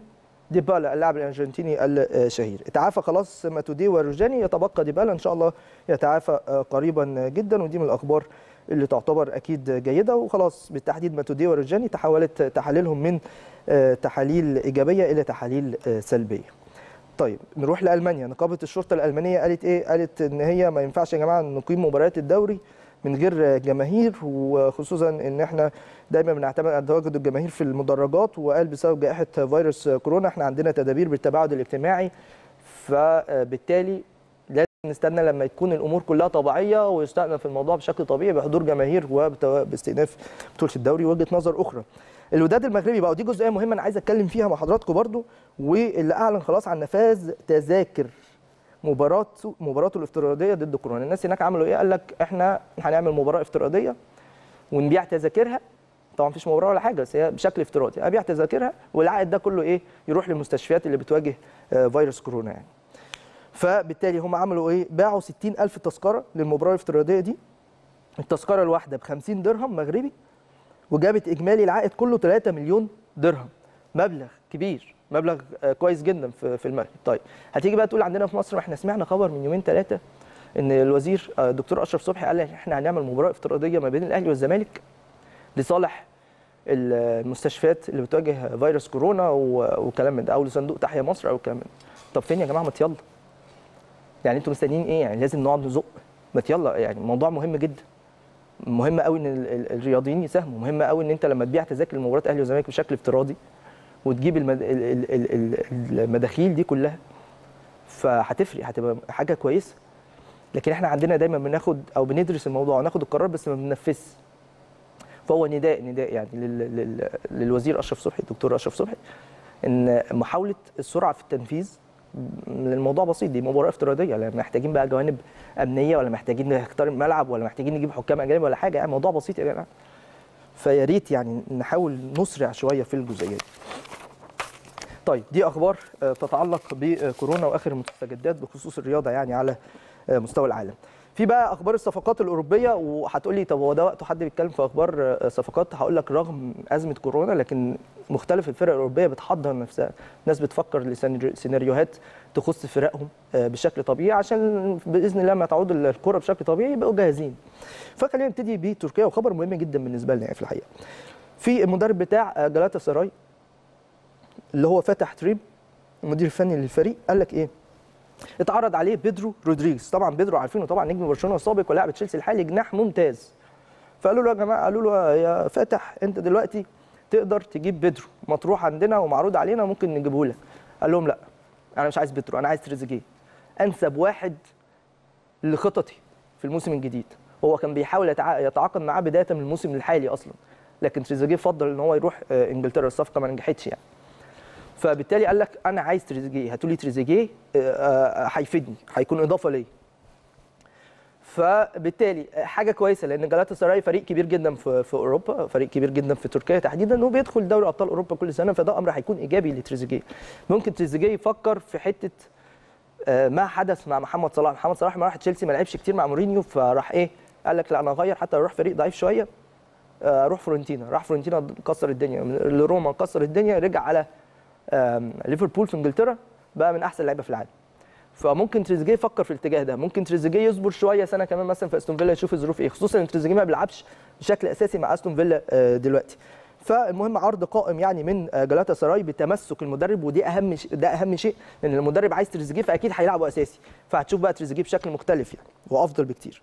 ديبالا اللاعب الارجنتيني الشهير. اتعافى خلاص ماتودي وروجاني، يتبقى ديبالا ان شاء الله يتعافى قريبا جدا، ودي من الاخبار اللي تعتبر اكيد جيده. وخلاص بالتحديد ماتودي ورجاني تحولت تحاليلهم من تحاليل ايجابيه الى تحاليل سلبيه. طيب نروح لالمانيا. نقابه الشرطه الالمانيه قالت ايه؟ قالت ان هي ما ينفعش يا جماعه نقيم مباريات الدوري من غير جماهير، وخصوصا ان احنا دايما بنعتمد على تواجد الجماهير في المدرجات، وقال بسبب جائحه فيروس كورونا احنا عندنا تدابير بالتباعد الاجتماعي، فبالتالي نستنى لما تكون الامور كلها طبيعيه ويستأنف الموضوع بشكل طبيعي بحضور جماهير وباستئناف بطوله الدوري. وجهه نظر اخرى الوداد المغربي بقى، ودي جزئيه مهمه انا عايز اتكلم فيها مع حضراتكم برضو، واللي اعلن خلاص عن نفاذ تذاكر مباراه مباراته الافتراضيه ضد كورونا. الناس هناك عملوا ايه؟ قال لك احنا هنعمل مباراه افتراضيه ونبيع تذاكرها، طبعا مفيش مباراه ولا حاجه بس هي بشكل افتراضي، ابيع تذاكرها والعائد ده كله ايه؟ يروح للمستشفيات اللي بتواجه فيروس كورونا يعني. فبالتالي هم عملوا ايه؟ باعوا ستين ألف تذكره للمباراه الافتراضيه دي، التذكره الواحده ب خمسين درهم مغربي، وجابت اجمالي العائد كله ثلاثة مليون درهم، مبلغ كبير، مبلغ كويس جدا في المغرب. طيب هتيجي بقى تقول عندنا في مصر احنا سمعنا خبر من يومين ثلاثه ان الوزير الدكتور اشرف صبحي قال احنا هنعمل مباراه افتراضيه ما بين الاهلي والزمالك لصالح المستشفيات اللي بتواجه فيروس كورونا وكلام من ده، او لصندوق تحيا مصر او الكلام من ده. طب فين يا جماعه؟ ما يلا يعني انتوا مستنيين ايه؟ يعني لازم نقعد نزق، ما يلا يعني الموضوع مهم جدا، مهم قوي ان الرياضيين يساهموا، مهم قوي ان انت لما تبيع تذاكر مباراه الاهلي والزمالك بشكل افتراضي وتجيب المداخيل دي كلها فهتفرق، هتبقى حاجه كويسه. لكن احنا عندنا دايما بناخد او بندرس الموضوع وناخد القرار بس ما بننفذش. فهو نداء نداء يعني للوزير اشرف صبحي، الدكتور اشرف صبحي، ان محاوله السرعه في التنفيذ. الموضوع بسيط، دي مباراه افتراضيه، لا محتاجين بقى جوانب امنيه ولا محتاجين نختار ملعب ولا محتاجين نجيب حكام اجانب ولا حاجه، يعني موضوع بسيط يا جماعه. فيا ريت يعني نحاول نسرع شويه في الجزئيه دي. طيب دي اخبار تتعلق بكورونا واخر المستجدات بخصوص الرياضه يعني على مستوى العالم. في بقى اخبار الصفقات الاوروبيه، وهتقول لي طب هو ده وقته حد بيتكلم في اخبار صفقات؟ هقول لك رغم ازمه كورونا لكن مختلف الفرق الاوروبيه بتحضر نفسها، الناس بتفكر لسيناريوهات تخص فرقهم بشكل طبيعي عشان باذن الله لما تعود الكره بشكل طبيعي يبقوا جاهزين. فخلينا نبتدي بتركيا، وخبر مهم جدا بالنسبه لنا في الحقيقه. في المدرب بتاع جلاتا سراي اللي هو فتح تريب المدير الفني للفريق قال لك ايه؟ اتعرض عليه بيدرو رودريجز، طبعا بيدرو عارفينه طبعا نجم برشلونه السابق ولاعب تشيلسي الحالي، جناح ممتاز. فقالوا له يا جماعه، قالوا له يا فتح انت دلوقتي تقدر تجيب بيدرو، مطروح عندنا ومعروض علينا وممكن نجيبه لك. قال لهم لا انا مش عايز بيدرو، انا عايز تريزيجيه، انسب واحد لخططي في الموسم الجديد. هو كان بيحاول يتعاقد معاه بدايه من الموسم الحالي اصلا، لكن تريزيجيه فضل ان هو يروح انجلترا، الصفقه ما نجحتش يعني. فبالتالي قال لك انا عايز تريزيجيه، هاتوا لي تريزيجيه هيفيدني، هيكون اضافه ليا. فبالتالي حاجه كويسه، لان جلاتا سراي فريق كبير جدا في في اوروبا، فريق كبير جدا في تركيا تحديدا، وبيدخل دوري ابطال اوروبا كل سنه، فده امر هيكون ايجابي لتريزيجيه. ممكن تريزيجيه يفكر في حته ما حدث مع محمد صلاح. محمد صلاح ما راح تشيلسي، ما لعبش كتير مع مورينيو، فراح ايه؟ قال لك لا انا هغير، حتى اروح فريق ضعيف شويه، اروح فلورنتينا. راح فلورنتينا كسر الدنيا، لروما كسر الدنيا، رجع على ليفربول في انجلترا، بقى من احسن لعيبه في العالم. فممكن تريزيجيه يفكر في الاتجاه ده، ممكن تريزيجيه يصبر شويه سنه كمان مثلا في استون فيلا يشوف الظروف ايه، خصوصا ان تريزيجيه ما بيلعبش بشكل اساسي مع استون فيلا دلوقتي. فالمهم عرض قائم يعني من جلاتا سراي بتمسك المدرب، ودي اهم شيء، ده اهم شيء، لان المدرب عايز تريزيجيه فاكيد هيلعبه اساسي، فهتشوف بقى تريزيجيه بشكل مختلف يعني وافضل بكتير.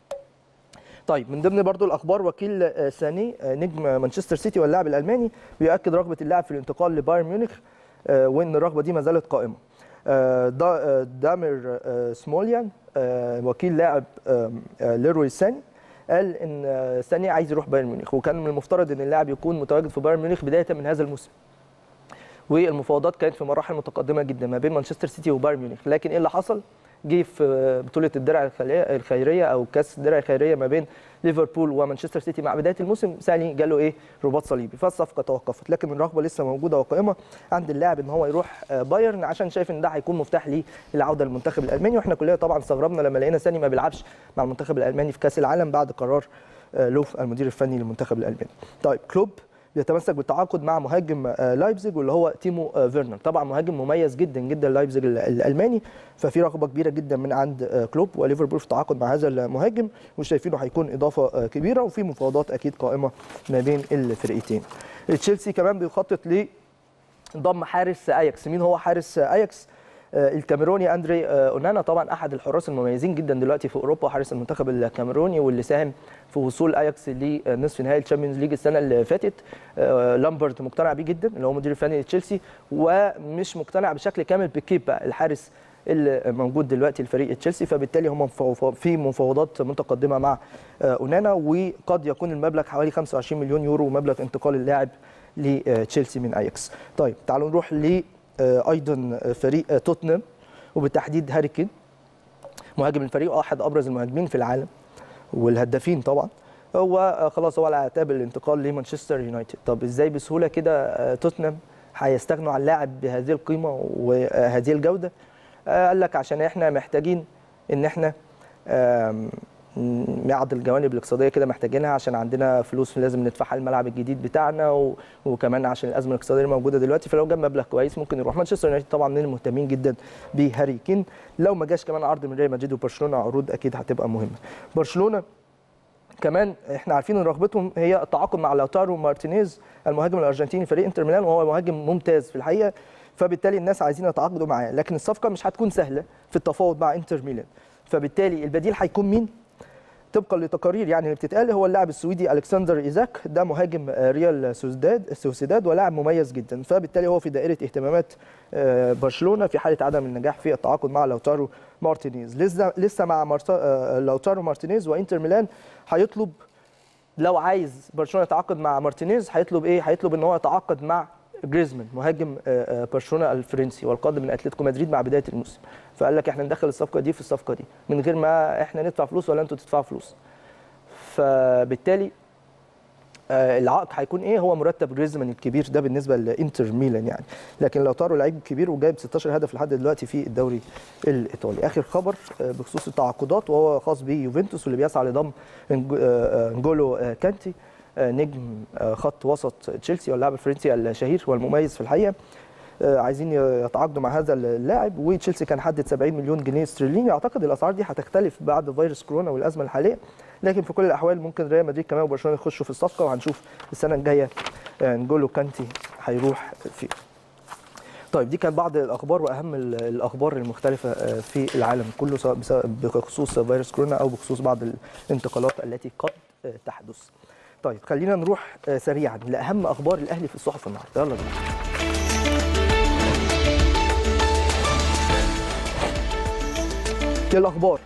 طيب من ضمن برضو الاخبار، وكيل ساني نجم مانشستر سيتي واللاعب الالماني بيؤكد رغبه اللاعب في الانتقال لبايرن ميونخ، وان الرغبه دي ما زالت قائمه. دامير سموليان وكيل لاعب ليروي ساني قال ان ساني عايز يروح بايرن ميونخ، وكان من المفترض ان اللاعب يكون متواجد في بايرن ميونخ بدايه من هذا الموسم. والمفاوضات كانت في مراحل متقدمه جدا ما بين مانشستر سيتي وبايرن ميونخ، لكن ايه اللي حصل؟ جه في بطوله الدرع الخيريه او كاس الدرع الخيريه ما بين ليفربول ومانشستر سيتي مع بدايه الموسم، ساني جاله ايه؟ رباط صليبي، فالصفقه توقفت، لكن الرغبه لسه موجوده وقائمه عند اللاعب ان هو يروح بايرن، عشان شايف ان ده هيكون مفتاح للعوده للمنتخب الالماني. واحنا كلنا طبعا استغربنا لما لقينا ساني ما بيلعبش مع المنتخب الالماني في كاس العالم بعد قرار لوف المدير الفني للمنتخب الالماني. طيب كلوب بيتمسك بالتعاقد مع مهاجم لايبزيج واللي هو تيمو فيرنر، طبعا مهاجم مميز جدا جدا لايبزيج الالماني، ففي رغبه كبيره جدا من عند كلوب وليفربول في التعاقد مع هذا المهاجم، وشايفينه هيكون اضافه كبيره، وفي مفاوضات اكيد قائمه ما بين الفرقتين. تشيلسي كمان بيخطط لضم حارس اياكس. مين هو حارس اياكس؟ الكاميروني اندري اونانا، طبعا احد الحراس المميزين جدا دلوقتي في اوروبا، حارس المنتخب الكاميروني واللي ساهم في وصول اياكس لنصف نهائي الشامبيونز ليج السنه اللي فاتت. لامبرت مقتنع بيه جدا اللي هو مدير الفني لتشيلسي، ومش مقتنع بشكل كامل بكيب بقى الحارس اللي موجود دلوقتي لفريق تشيلسي، فبالتالي هم في مفاوضات متقدمه مع اونانا، وقد يكون المبلغ حوالي خمسة وعشرين مليون يورو مبلغ انتقال اللاعب لتشيلسي من اياكس. طيب تعالوا نروح ل ايضا فريق توتنهام، وبالتحديد هاري كين مهاجم الفريق، احد ابرز المهاجمين في العالم والهدافين طبعا، هو خلاص هو على اعتاب الانتقال لمانشستر يونايتد. طب ازاي بسهوله كده توتنهام هيستغنوا عن لاعب بهذه القيمه وهذه الجوده؟ قال لك عشان احنا محتاجين ان احنا بعض الجوانب الاقتصاديه كده محتاجينها، عشان عندنا فلوس لازم ندفعها الملعب الجديد بتاعنا، و... وكمان عشان الازمه الاقتصاديه الموجوده دلوقتي، فلو جاب مبلغ كويس ممكن يروح مانشستر يونايتد. طبعا من المهتمين جدا بهاري كين، لو ما جاش كمان عرض من ريال مدريد وبرشلونه، عروض اكيد هتبقى مهمه. برشلونه كمان احنا عارفين ان رغبتهم هي التعاقد مع لاوتارو مارتينيز المهاجم الارجنتيني فريق انتر ميلان، وهو مهاجم ممتاز في الحقيقه، فبالتالي الناس عايزين يتعاقدوا معاه، لكن الصفقه مش هتكون سهله في التفاوض مع انتر ميلان. فبالتالي البديل هيكون مين؟ طبقا لتقارير يعني اللي بتتقال هو اللاعب السويدي الكسندر ايزاك، ده مهاجم ريال سوسيداد سوسيداد ولاعب مميز جدا، فبالتالي هو في دائره اهتمامات برشلونه في حاله عدم النجاح في التعاقد مع لوتارو مارتينيز. لسه لسه مع مارتا... لوتارو مارتينيز، وانتر ميلان هيطلب، لو عايز برشلونه يتعاقد مع مارتينيز هيطلب ايه؟ هيطلب ان هو يتعاقد مع جريزمان مهاجم برشلونه الفرنسي والقادم من اتلتيكو مدريد مع بدايه الموسم، فقال لك احنا ندخل الصفقه دي في الصفقه دي من غير ما احنا ندفع فلوس ولا انتوا تدفعوا فلوس. فبالتالي العائق هيكون ايه؟ هو مرتب جريزمان الكبير ده بالنسبه لانتر ميلان يعني، لكن لو طاروا لعيب كبير وجايب ستاشر هدف لحد دلوقتي في الدوري الايطالي. اخر خبر بخصوص التعاقدات وهو خاص بيوفنتوس واللي بيسعى لضم انجولو كانتي نجم خط وسط تشيلسي واللاعب الفرنسي الشهير والمميز في الحقيقه، عايزين يتعاقدوا مع هذا اللاعب، وتشيلسي كان حدد سبعين مليون جنيه استرليني. اعتقد الاسعار دي هتختلف بعد فيروس كورونا والازمه الحاليه، لكن في كل الاحوال ممكن ريال مدريد كمان وبرشلونه يخشوا في الصفقه، وهنشوف السنه الجايه انجولو كانتي هيروح فين. طيب دي كانت بعض الاخبار واهم الاخبار المختلفه في العالم كله، سواء بخصوص فيروس كورونا او بخصوص بعض الانتقالات التي قد تحدث. طيب خلينا نروح سريعا لاهم اخبار الاهلي في الصحف النهارده، يلا بينا. كل الاخبار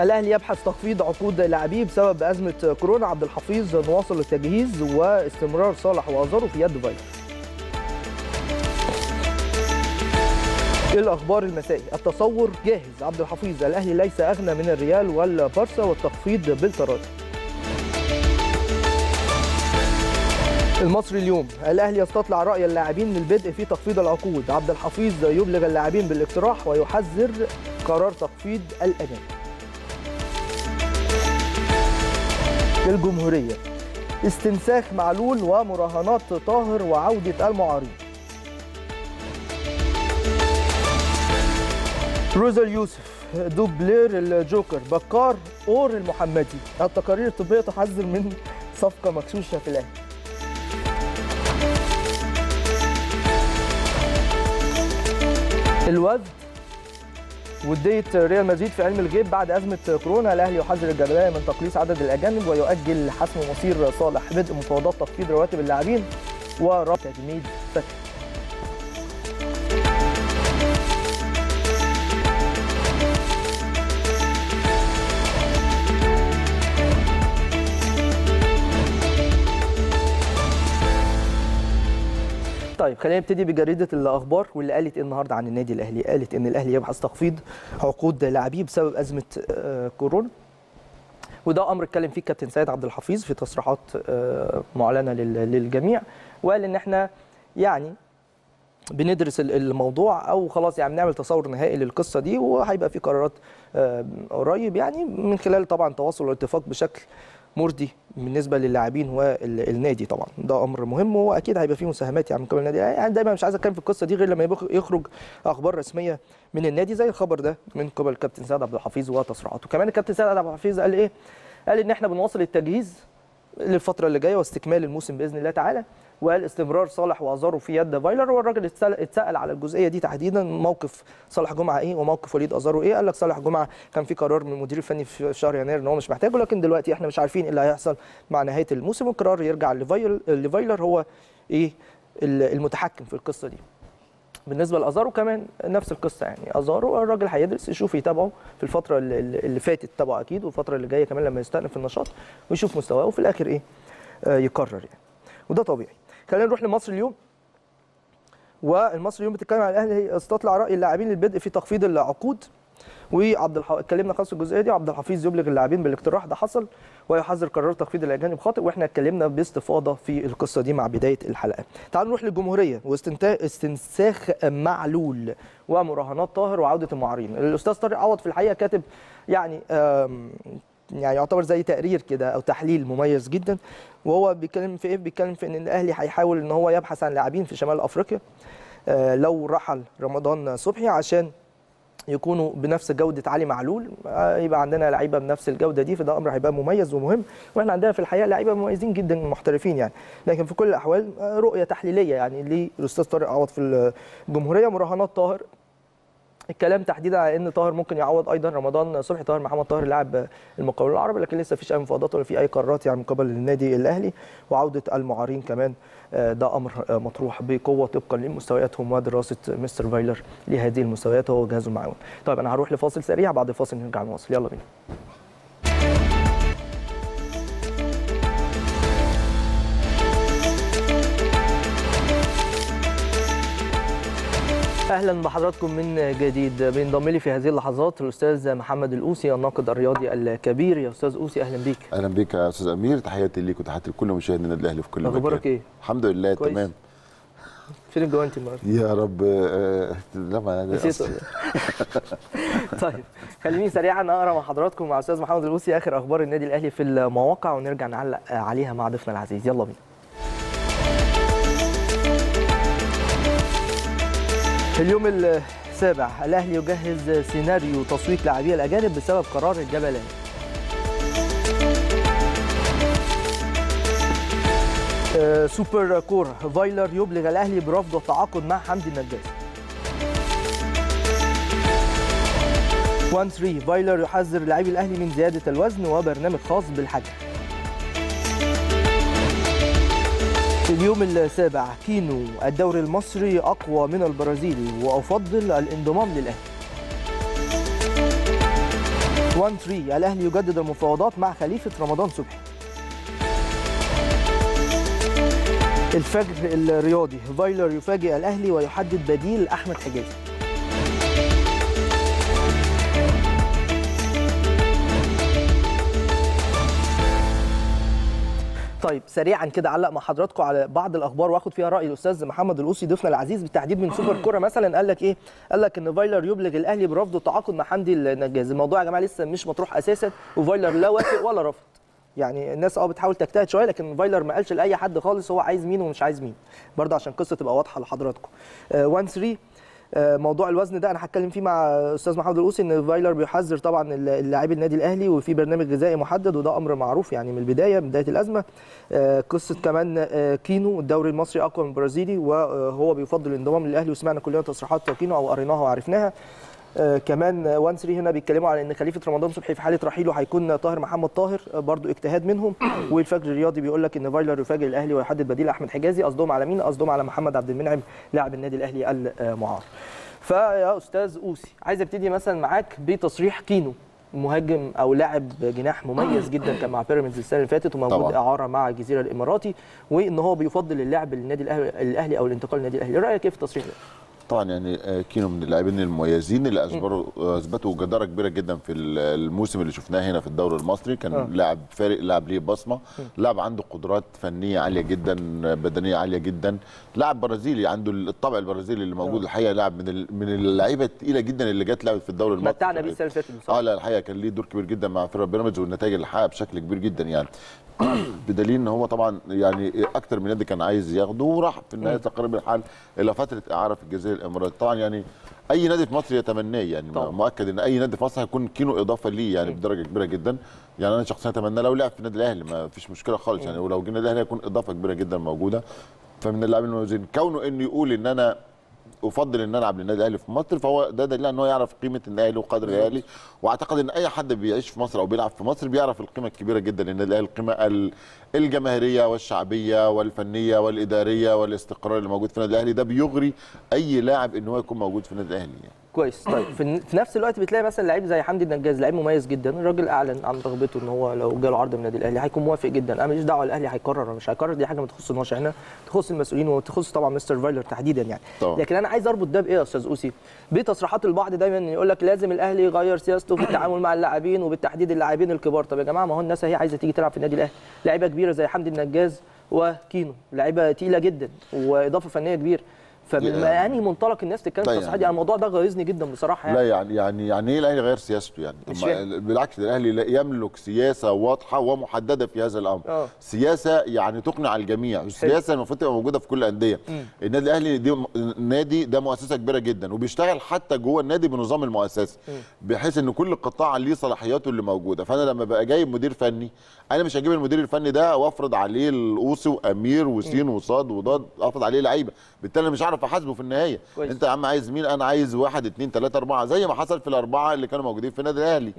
الاهلي يبحث تخفيض عقود لاعبيه بسبب ازمه كورونا. عبد الحفيظ نواصل التجهيز واستمرار صالح وازارو في يد فايلر. الاخبار المسائي التصور جاهز. عبد الحفيظ الاهلي ليس اغنى من الريال والبارسا والتخفيض بالتراجع. المصري اليوم الاهلي يستطلع راي اللاعبين للبدء في تخفيض العقود. عبد الحفيظ يبلغ اللاعبين بالاقتراح ويحذر قرار تخفيض الاجانب. الجمهوريه استنساخ معلول ومراهنات طاهر وعوده المعارض. روزل يوسف دوبلير الجوكر بكار اور المحمدي. التقارير الطبيه تحذر من صفقه مغشوشه في الاهلي. الوفد ودية ريال مدريد في علم الغيب بعد أزمة كورونا. الأهلي يحذر الجماهير من تقليص عدد الأجانب ويؤجل حسم مصير صالح. بدء مفاوضات تخفيض رواتب اللاعبين ورفع تجميد فتحي. طيب خلينا نبتدي بجريده الاخبار واللي قالت النهارده عن النادي الاهلي. قالت ان الاهلي يبحث تخفيض عقود لاعبيه بسبب ازمه كورونا، وده امر اتكلم فيه الكابتن سيد عبد الحفيظ في تصريحات معلنه للجميع، وقال ان احنا يعني بندرس الموضوع او خلاص يعني بنعمل تصور نهائي للقصه دي، وهيبقى في قرارات قريب يعني من خلال طبعا تواصل والاتفاق بشكل مرضي بالنسبه للاعبين والنادي. طبعا ده امر مهم واكيد هيبقى فيه مساهمات يعني من قبل النادي. يعني دايما مش عايز اتكلم في القصه دي غير لما يخرج اخبار رسميه من النادي زي الخبر ده من قبل الكابتن سيد عبد الحفيظ وتصريحاته. كمان الكابتن سيد عبد الحفيظ قال ايه؟ قال ان احنا بنواصل التجهيز للفتره اللي جايه واستكمال الموسم باذن الله تعالى، وقال استمرار صالح وازارو في يد فايلر. والراجل اتسال على الجزئيه دي تحديدا، موقف صالح جمعه ايه وموقف وليد ازارو ايه؟ قال لك صالح جمعه كان في قرار من المدير الفني في شهر يناير ان هو مش محتاجه، لكن دلوقتي احنا مش عارفين ايه اللي هيحصل مع نهايه الموسم، والقرار يرجع لفايلر هو ايه المتحكم في القصه دي. بالنسبه لازارو كمان نفس القصه، يعني ازارو الراجل هيدرس يشوف يتابعه في الفتره اللي فاتت تابعه اكيد، والفتره اللي جايه كمان لما يستأنف النشاط ويشوف مستواه وفي الاخر ايه آه يقرر يعني، وده طبيعي. خلينا نروح لمصر اليوم. والمصري اليوم بتتكلم عن الاهلي استطلع راي اللاعبين للبدء في تخفيض العقود، وعبد الح... اتكلمنا خاص الجزئيه دي. عبد الحفيظ يبلغ اللاعبين بالاقتراح ده حصل ويحذر قرار تخفيض الاجانب خاطئ، واحنا اتكلمنا باستفاضه في القصه دي مع بدايه الحلقه. تعالوا نروح للجمهوريه واستنتاج استنساخ معلول ومراهنات طاهر وعوده المعارين. الاستاذ طارق عوض في الحقيقه كاتب يعني آم... يعني يعتبر زي تقرير كده او تحليل مميز جدا، وهو بيتكلم في ايه؟ بيتكلم في ان الاهلي هيحاول ان هو يبحث عن لاعبين في شمال افريقيا لو رحل رمضان صبحي عشان يكونوا بنفس جوده علي معلول، يبقى عندنا لعيبه بنفس الجوده دي، فده امر هيبقى مميز ومهم، واحنا عندنا في الحقيقه لعيبه مميزين جدا محترفين يعني، لكن في كل الاحوال رؤيه تحليليه يعني للاستاذ طارق عوض في الجمهوريه. مراهنات طاهر الكلام تحديدا على ان طاهر ممكن يعوض ايضا رمضان صبحي. طاهر محمد طاهر لاعب المقاولون العرب، لكن لسه مفيش اي مفاوضات ولا في اي قرارات يعني من قبل النادي الاهلي. وعوده المعارين كمان ده امر مطروح بقوه طبقا لمستوياتهم ودراسه مستر فايلر لهذه المستويات وهو جهازه المعاون. طيب انا هروح لفاصل سريع، بعد الفاصل نرجع نواصل، يلا بينا. اهلا بحضراتكم من جديد. بينضم لي في هذه اللحظات الاستاذ محمد القوصي الناقد الرياضي الكبير. يا استاذ قوصي اهلا بيك. اهلا بيك يا استاذ امير، تحياتي ليك وتحياتي لكل مشاهدي النادي الاهلي في كل مكان. اخبارك ايه؟ الحمد لله كويس. تمام. فين الجوانتي النهارده؟ يا رب آه... لا ما طيب خليني سريعا اقرا مع حضراتكم مع الاستاذ محمد القوصي اخر اخبار النادي الاهلي في المواقع، ونرجع نعلق عليها مع ضيفنا العزيز، يلا بينا. اليوم السابع الاهلي يجهز سيناريو تسويق لاعبي الاجانب بسبب قرار الجبلان. آه سوبر كور فايلر يبلغ الاهلي برفض التعاقد مع حمدي النجاس. واحد ثلاثة فايلر يحذر لاعبي الاهلي من زياده الوزن وبرنامج خاص بالحجم. اليوم السابع كينو الدوري المصري أقوى من البرازيلي وأفضل الانضمام للأهلي. واحد ثلاثة. الأهلي يجدد المفاوضات مع خليفة رمضان صبحي. الفجر الرياضي، فايلر يفاجئ الأهلي ويحدد بديل لأحمد حجازي. طيب سريعا كده علق مع حضراتكم على بعض الاخبار واخد فيها راي الاستاذ محمد القوصي ضيفنا العزيز، بالتحديد من سوبر كوره مثلا. قال لك ايه؟ قال لك ان فايلر يبلغ الاهلي برفض التعاقد مع حمدي النجاس. الموضوع يا جماعه لسه مش مطروح اساسا، وفايلر لا وافق ولا رفض. يعني الناس اه بتحاول تجتهد شويه، لكن فايلر ما قالش لاي حد خالص هو عايز مين ومش عايز مين، برضه عشان القصه تبقى واضحه لحضراتكم. واحد ثلاثة موضوع الوزن ده انا هتكلم فيه مع استاذ محمد القوصي، ان فايلر بيحذر طبعا اللاعبي النادي الاهلي وفي برنامج غذائي محدد، وده امر معروف يعني من البدايه من بدايه الازمه. قصه كمان كينو، الدوري المصري اقوى من البرازيلي وهو بيفضل الانضمام للاهلي، وسمعنا كلنا تصريحات كينو او قريناها وعرفناها. كمان واحد ثلاثة هنا بيتكلموا على ان خليفه رمضان صبحي في حاله رحيله هيكون طاهر محمد طاهر، برضو اجتهاد منهم. والفجر الرياضي بيقول لك ان فايلر يفاجئ الاهلي ويحدد بديل احمد حجازي. قصدهم على مين؟ قصدهم على محمد عبد المنعم لاعب النادي الاهلي المعار. فيا استاذ قوسي عايز ابتدي مثلا معاك بتصريح كينو، مهاجم او لاعب جناح مميز جدا كان مع بيراميدز السنه اللي فاتت وموجود اعاره مع الجزيره الاماراتي، وان هو بيفضل اللاعب للنادي الاهلي او الانتقال للنادي الاهلي. ايه رايك في التصريح ده؟ طبعا يعني كينو من اللاعبين المميزين اللي اثبتوا اثبتوا جداره كبيره جدا في الموسم اللي شفناه هنا في الدوري المصري. كان أه. لاعب فارق، لاعب ليه بصمه، لاعب عنده قدرات فنيه عاليه جدا، بدنيه عاليه جدا، لاعب برازيلي عنده الطبع البرازيلي اللي موجود. أه. الحقيقه لاعب من من اللعيبه الثقيله جدا اللي جت لعبت في الدوري المصري، متعنا بيه السنه اللي فاتت. اه لا الحقيقه كان ليه دور كبير جدا مع فرقه بيراميدز والنتائج اللي حققها بشكل كبير جدا يعني. بدليل ان هو طبعا يعني اكتر من نادي كان عايز ياخده وراح في النهايه تقريبا الحال الى فتره اعاره في الجزيره الامارات. طبعا يعني اي نادي في مصر يتمناه، يعني طبعا. مؤكد ان اي نادي في مصر هيكون كينو اضافه ليه يعني بدرجه كبيره جدا. يعني انا شخصيا اتمنى لو لعب في النادي الاهلي ما فيش مشكله خالص يعني، ولو جه النادي الاهلي هيكون اضافه كبيره جدا موجوده. فمن اللاعبين المميزين كونه انه يقول ان انا افضل ان انا العب للنادي الاهلي في مصر، فهو ده دليل ان هو يعرف قيمه الاهلي وقدر الاهلي. واعتقد ان اي حد بيعيش في مصر او بيلعب في مصر بيعرف القيمه الكبيره جدا للنادي الاهلي، القيمه الجماهيريه والشعبيه والفنيه والاداريه والاستقرار اللي موجود في النادي الاهلي. ده بيغري اي لاعب ان هو يكون موجود في النادي الاهلي يعني. كويس. طيب في نفس الوقت بتلاقي مثلا لعيب زي حمدي النجاس، لعيب مميز جدا، الراجل اعلن عن رغبته ان هو لو جاله عرض من النادي الاهلي هيكون موافق جدا. انا ماليش دعوه الاهلي هيقرر مش هيقرر، دي حاجه ما تخصناش احنا، تخص المسؤولين وتخص طبعا مستر فايلر تحديدا يعني. طبعا. لكن انا عايز اربط ده بايه يا استاذ قوسي؟ بتصريحات البعض دايما يقول لك لازم الاهلي يغير سياسته في التعامل مع اللاعبين وبالتحديد اللاعبين الكبار. طب يا جماعه ما هو الناس اهي عايزه تيجي تلعب في النادي الاهلي، لعيبه كبيره زي حمدي النجاس وكينو، لعيبه تقيله جدا واضافه فنيه كبيره. فمن يعني منطلق الناس تتكلم في التصريحات دي، الموضوع ده غيظني جدا بصراحه يعني. لا يعني يعني يعني ايه الاهلي غير سياسته يعني؟ بالعكس الاهلي يملك سياسه واضحه ومحدده في هذا الامر. أوه. سياسه يعني تقنع الجميع، السياسه المفروض تبقى موجوده في كل الانديه. النادي الاهلي دي نادي، ده مؤسسه كبيره جدا وبيشتغل حتى جوه النادي بنظام المؤسسه، بحيث ان كل قطاع ليه صلاحياته اللي موجوده. فانا لما بقى جايب مدير فني، انا مش هجيب المدير الفني ده وافرض عليه القوصي وامير وسين وصاد وضاد، افرض عليه لعيبه، بالتالي مش عارف احاسبه في النهايه. كويس. انت يا عم عايز مين؟ انا عايز واحد اتنين تلاته اربعه، زي ما حصل في الاربعه اللي كانوا موجودين في النادي الاهلي.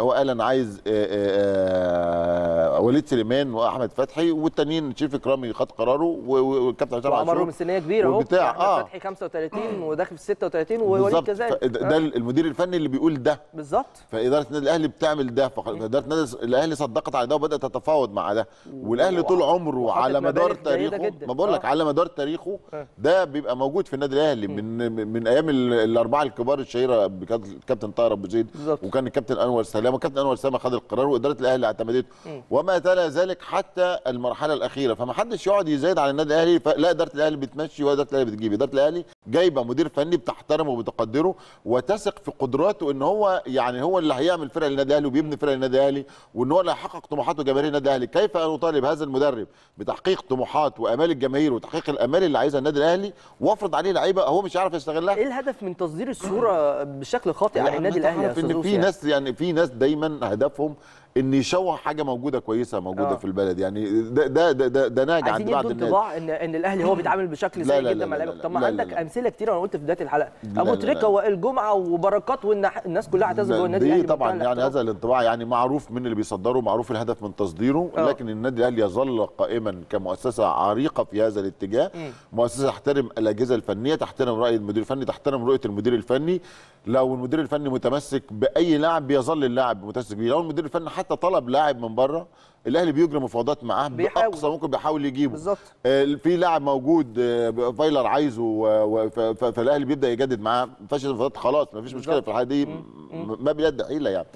هو قال انا عايز آآ آآ وليد سليمان واحمد فتحي والتانيين، شريف اكرامي خد قراره والكابتن عشان عاشور عمرهم سنيه كبيره اهو، احمد فتحي خمسة وثلاثين وداخل في ستة وثلاثين ووليد كذلك. ده آه. المدير الفني اللي بيقول ده بالظبط، فاداره النادي الاهلي بتعمل ده، فاداره النادي الاهلي صدقت على ده وبدات تتفاوض مع ده. والاهلي طول عمره على مدار تاريخه، ما بقول لك على مدار تاريخه ده بيبقى موجود في النادي الاهلي من من ايام الاربعه الكبار الشهيره، الكابتن طاهر ابو زيد وكان الكابتن انور سلامه، الكابتن انور سلامه خد القرار واداره الاهلي اعتمدته وما تلا ذلك حتى المرحله الاخيره. فما حدش يقعد يزايد على النادي الاهلي، لا اداره الاهلي بتمشي ولا اداره الاهلي بتجيب. اداره الاهلي جايبه مدير فني بتحترمه وبتقدره وتثق في قدراته ان هو يعني هو اللي هيعمل فرقه للنادي الاهلي وبيبني فرقه للنادي الاهلي، وان هو اللي هيحقق طموحات جماهير النادي الاهلي. كيف ان اطالب هذا المدرب بتحقيق طموحات وامال الجماهير وتحقيق الامال اللي عايزها النادي الاهلي وافرض عليه لعيبه هو مش عارف يستغلها؟ ايه الهدف من تصدير الصوره بشكل خاطئ عن النادي الاهلي؟ في ناس يعني في ناس دايما هدفهم ان يشوح حاجه موجوده كويسه موجوده أوه. في البلد يعني ده ده ده, ده ناجح عند بعض الناس. ان ان الاهلي هو بيتعامل بشكل سيء جدا مع اللعيبه. طب ما عندك امثله كتير وانا قلت في بدايه الحلقه ابو تريكة وائل جمعه وبركات والناس كلها اعتزلوا جوه النادي الاهلي طبعا يعني الاحتراف. هذا الانطباع يعني معروف من اللي بيصدره معروف الهدف من تصديره أوه. لكن النادي الاهلي يظل قائما كمؤسسه عريقه في هذا الاتجاه م. مؤسسه تحترم الاجهزه الفنيه تحترم راي المدير الفني تحترم رؤيه المدير الفني. لو المدير الفني متمسك باي لاعب بيظل اللاعب متمسك بيه. لو المدير الفني حتى طلب لاعب من بره الاهلي بيجري مفاوضات معاه باقصى ممكن بيحاول يجيبه بالظبط. في لاعب موجود فايلر عايزه فالاهلي بيبدا يجدد معاه فشل المفاوضات خلاص ما فيش مشكله في الحاله دي ما بيد حيله يعني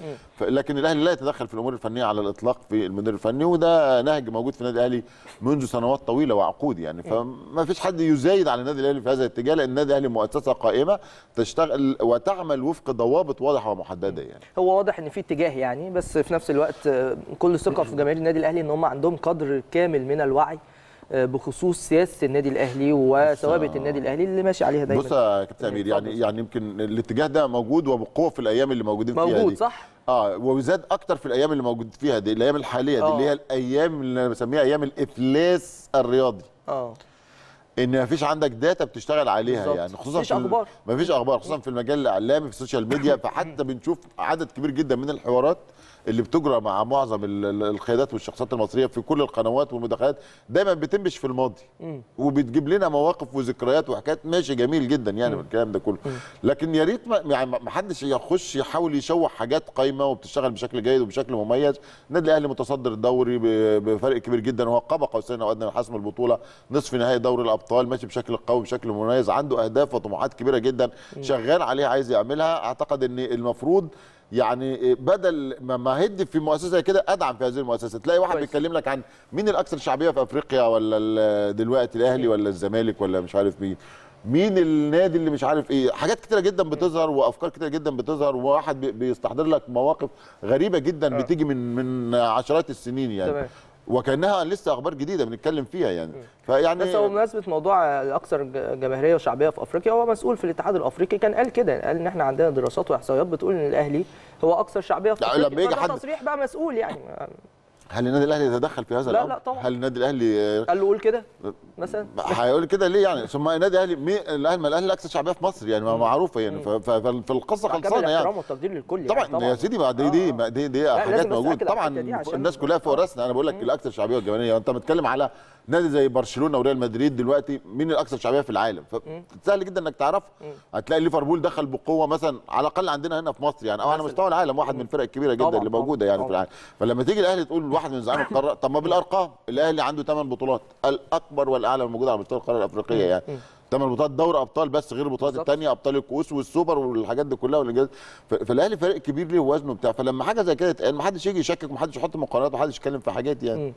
لكن الاهلي لا يتدخل في الامور الفنيه على الاطلاق في المدير الفني وده نهج موجود في النادي الاهلي منذ سنوات طويله وعقود يعني فما فيش حد يزايد على النادي الاهلي في هذا الاتجاه لان النادي الاهلي مؤسسه قائمه تشتغل وتعمل وفق ضوابط واضحه ومحدده يعني. هو واضح ان في اتجاه يعني بس في نفس الوقت كل ثقه في جماهير النادي الاهلي ان هم عندهم قدر كامل من الوعي بخصوص سياسه النادي الاهلي وثوابت النادي الاهلي اللي ماشي عليها دايما. بص يا كابتن امير يعني يعني يمكن الاتجاه ده موجود وبقوه في الايام اللي موجودين موجود فيها موجود صح اه وزاد اكتر في الايام اللي موجود فيها دي الايام الحاليه دي اللي هي الايام اللي انا بسميها ايام الافلاس الرياضي اه ان مفيش عندك داتا بتشتغل عليها بالزبط. يعني خصوصا مفيش اخبار مفيش اخبار خصوصا في المجال الاعلامي في السوشيال ميديا فحتى بنشوف عدد كبير جدا من الحوارات اللي بتجرى مع معظم القيادات والشخصيات المصريه في كل القنوات والمداخلات دايما بتمشي في الماضي وبتجيب لنا مواقف وذكريات وحكايات ماشي جميل جدا يعني الكلام ده كله لكن يا ريت يعني ما حدش يخش يحاول يشوح حاجات قايمه وبتشتغل بشكل جيد وبشكل مميز. النادي الاهلي متصدر الدوري بفرق كبير جدا وهو قاب قوسين او ادنى من حسم البطوله نصف نهائي دوري الابطال ماشي بشكل قوي بشكل مميز عنده اهداف وطموحات كبيره جدا شغال عليها عايز يعملها. اعتقد ان المفروض يعني بدل ما هدي في مؤسسه كده ادعم في هذه المؤسسه تلاقي واحد بيتكلم لك عن مين الاكثر شعبيه في افريقيا ولا دلوقتي الاهلي ولا الزمالك ولا مش عارف مين مين النادي اللي مش عارف ايه حاجات كتيره جدا بتظهر وافكار كتيره جدا بتظهر وواحد بيستحضر لك مواقف غريبه جدا بتيجي من من عشرات السنين يعني وكانها لسه اخبار جديده بنتكلم فيها يعني فيعني بس هو بمناسبه موضوع الاكثر جماهيريه وشعبيه في افريقيا هو مسؤول في الاتحاد الافريقي كان قال كده قال ان احنا عندنا دراسات واحصائيات بتقول ان الاهلي هو اكثر شعبيه في افريقيا. لما يجي حد تصريح بقى مسؤول يعني هل النادي الاهلي يتدخل في هذا الامر؟ لا لا طبعا. هل النادي الاهلي قال له قول كده مثلا؟ هيقول كده ليه يعني؟ ثم النادي الاهلي الاهلي ما الاهلي الاكثر شعبيه في مصر يعني معروفه يعني ففي القصه خلصانه يعني. طبعا والتقدير للكل طبعا, طبعاً. يا سيدي دي دي آه. دي, دي حاجات موجوده طبعا الناس كلها فوق راسنا. انا بقول لك الاكثر شعبيه والجماهيريه انت بتتكلم على نادي زي برشلونه وريال مدريد دلوقتي مين الاكثر شعبيه في العالم فسهل جدا انك تعرفه. هتلاقي ليفربول دخل بقوه مثلا على الاقل عندنا هنا في مصر يعني او على مستوى العالم واحد من الفرق الكبيره جدا اللي موجوده يعني في العالم. فلما تيجي الاهلي تقول واحد من زعامه القاره طب ما بالارقام الاهلي عنده ثمان بطولات الاكبر والاعلى الموجود على مستوى القاره الافريقيه يعني ثمان بطولات دوري ابطال بس غير البطولات الثانيه ابطال الكؤوس والسوبر والحاجات دي كلها والانجازات. فالاهلي فريق كبير ليه وزنه بتاع فلما حاجه زي كده تقال ما حدش يجي يشكك ما حدش يحط مقارنات ما حدش يتكلم في حاجات يعني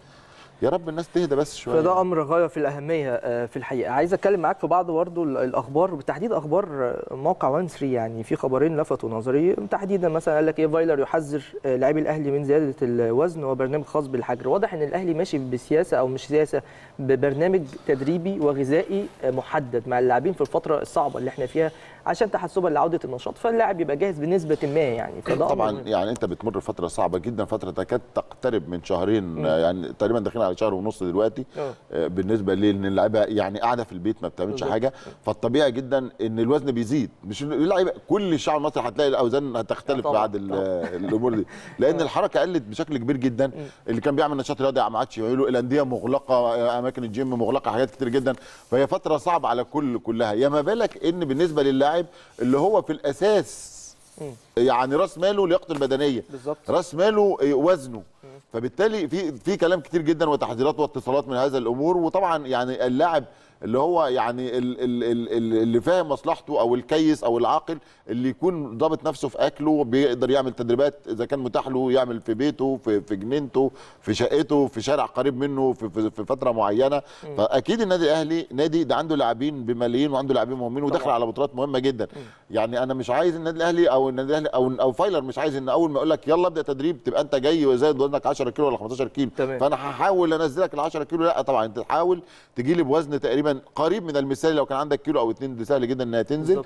يا رب الناس تهدى بس شويه. فده امر غايه في الاهميه في الحقيقه. عايز اتكلم معاك في بعض برضه الاخبار بالتحديد اخبار موقع وان ثلاثة يعني في خبرين لفتوا نظري تحديدا مثلا قال لك ايه فايلر يحذر لاعبي الاهلي من زياده الوزن وبرنامج خاص بالحجر. واضح ان الاهلي ماشي بسياسه او مش سياسه ببرنامج تدريبي وغذائي محدد مع اللاعبين في الفتره الصعبه اللي احنا فيها عشان تحسبا لعوده النشاط فاللاعب يبقى جاهز بنسبه ما يعني. فده طبعا من... يعني انت بتمر فتره صعبه جدا فتره تكاد تقترب من شهرين مم. يعني تقريبا داخلين على شهر ونص دلوقتي أوه. بالنسبه لان اللعيبه يعني قاعده في البيت ما بتعملش حاجه فالطبيعي جدا ان الوزن بيزيد مش اللعيبه كل الشعب المصري هتلاقي الاوزان هتختلف بعد الامور دي لان الحركه قلت بشكل كبير جدا مم. اللي كان بيعمل نشاط رياضي ما عادش يعمله الانديه مغلقه اماكن الجيم مغلقه حاجات كتير جدا فهي فتره صعبه على كل كلها يا ما بالك ان بالنسبه للاعب اللي هو في الاساس يعني راس ماله لياقته البدنيه بالظبط راس ماله وزنه فبالتالي في في كلام كتير جدا وتحذيرات واتصالات من هذا الامور وطبعا يعني اللاعب اللي هو يعني اللي فاهم مصلحته او الكيس او العاقل اللي يكون ضابط نفسه في اكله بيقدر يعمل تدريبات اذا كان متاح له يعمل في بيته في في جنينته في شقته في شارع قريب منه في في فتره معينه. فاكيد النادي الاهلي نادي ده عنده لاعبين بملايين وعنده لاعبين مهمين وداخل على بطولات مهمه جدا يعني انا مش عايز النادي الاهلي او النادي الاهلي او او فايلر مش عايز ان اول ما اقول لك يلا ابدا تدريب تبقى انت جاي وزايد وزنك عشرة كيلو ولا خمستاشر كيلو تمام. فانا هحاول انزلك ال عشرة كيلو لا طبعا انت تحاول تجي لي بوزن تقريبا قريب من المثالي لو كان عندك كيلو او اتنين دي سهل جدا انها تنزل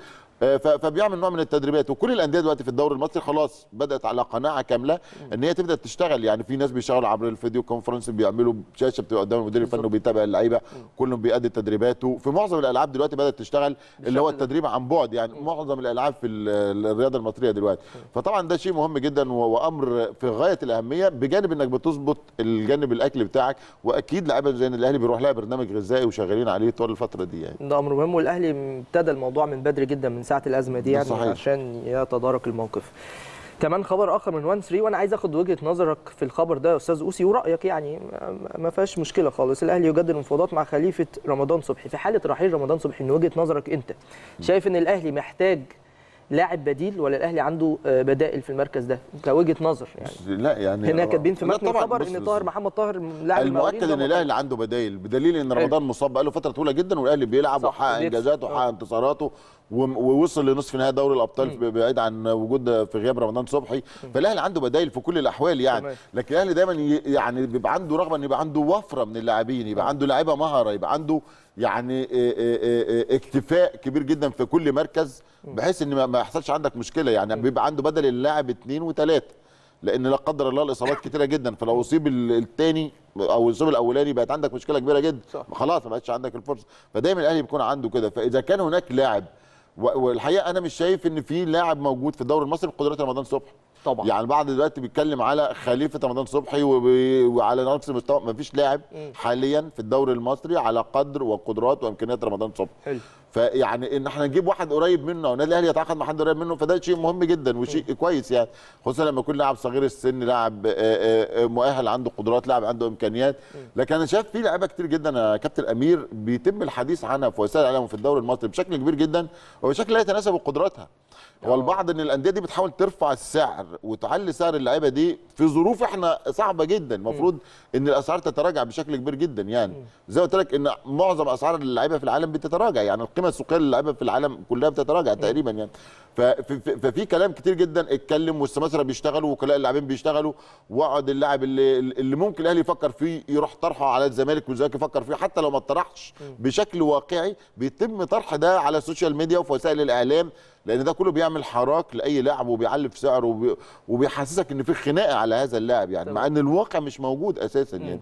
فبيعمل نوع من التدريبات. وكل الانديه دلوقتي في الدوري المصري خلاص بدات على قناعه كامله ان هي تبدا تشتغل. يعني في ناس بيشتغلوا عبر الفيديو كونفرنس، بيعملوا شاشه بتبقى قدام المدير الفني وبيتابع اللعيبه، كلهم بيأدي تدريباته. في معظم الالعاب دلوقتي بدات تشتغل اللي هو التدريب عن بعد، يعني معظم الالعاب في الرياضه المصريه دلوقتي. فطبعا ده شيء مهم جدا وامر في غايه الاهميه، بجانب انك بتظبط الجانب الاكل بتاعك. واكيد لعيبه زي الاهلي بيروح لها برنامج غذائي وشغالين عليه طول الفتره دي، يعني ده امر مهم. والاهلي ابتدى الموضوع من بدري جدا من ساعه الازمه دي، يعني صحيح. عشان يتدارك الموقف. كمان خبر اخر من وان ثري، وانا عايز اخد وجهه نظرك في الخبر ده يا استاذ قوسي ورايك، يعني ما فيهاش مشكله خالص. الاهلي يجدد المفاوضات مع خليفه رمضان صبحي. في حاله رحيل رمضان صبحي من وجهه نظرك انت، شايف ان الاهلي محتاج لاعب بديل ولا الاهلي عنده بدائل في المركز ده كوجهه نظر؟ يعني لا، يعني هنا كاتبين في متن الخبر ان طاهر محمد طاهر لاعب المؤكد ان الاهلي عنده بدائل، بدليل ان رمضان حلو. مصاب بقاله فتره طويله جدا، والاهلي بيلعب وحقق انجازاته وحقق انتصاراته ووصل لنصف نهائي دوري الابطال بعيد عن وجود في غياب رمضان صبحي. فالاهلي عنده بدائل في كل الاحوال يعني. لكن الاهلي دايما يعني بيبقى عنده رغبه ان يبقى عنده وفره من اللاعبين، يبقى عنده لاعيبه مهره، يبقى عنده يعني اكتفاء كبير جدا في كل مركز، بحيث ان ما يحصلش عندك مشكله. يعني بيبقى عنده بدل اللاعب اثنين وثلاثه، لان لا قدر الله الاصابات كتيره جدا، فلو اصيب الثاني او اصيب الاولاني بقت عندك مشكله كبيره جدا، خلاص ما بقتش عندك الفرصه. فدايما الاهلي بيكون عنده كده. فاذا كان هناك لاعب، والحقيقه انا مش شايف ان في لاعب موجود في الدوري المصري بقدرات رمضان صبحي طبعا. يعني بعد دلوقتي بيتكلم على خليفه رمضان صبحي وعلى نفس المستوى، مفيش لاعب حاليا في الدوري المصري على قدر وقدرات وامكانيات رمضان صبحي. فيعني ان احنا نجيب واحد قريب منه او النادي الاهلي يتعاقد مع حد قريب منه، فده شيء مهم جدا وشيء م. كويس يعني، خصوصا لما يكون لاعب صغير السن، لاعب مؤهل، عنده قدرات، لاعب عنده امكانيات. م. لكن انا شايف في لعيبه كتير جدا يا كابتن امير بيتم الحديث عنها في وسائل الاعلام في الدوري المصري بشكل كبير جدا وبشكل لا يتناسب بقدراتها. والبعض ان الانديه دي بتحاول ترفع السعر وتعلي سعر اللعيبه دي في ظروف احنا صعبه جدا، المفروض ان الاسعار تتراجع بشكل كبير جدا. يعني زي ما قلت لك ان معظم اسعار اللعيبه في العالم بتتراجع، يعني القيمه السوقيه للعيبه في العالم كلها بتتراجع تقريبا يعني. ففي, ففي كلام كتير جدا اتكلم، والسماسره بيشتغلوا وكلاء اللاعبين بيشتغلوا، وقعد اللاعب اللي, اللي ممكن الاهلي يفكر فيه يروح طرحه على الزمالك والزمالك يفكر فيه، حتى لو ما اتطرحش بشكل واقعي بيتم طرح ده على السوشيال ميديا وفي وسائل الاعلام، لان ده كله بيعمل حراك لاي لاعب وبيعلي في سعره وبي... وبيحسسك ان في خناقه على هذا اللاعب يعني، مع ان الواقع مش موجود اساسا يعني.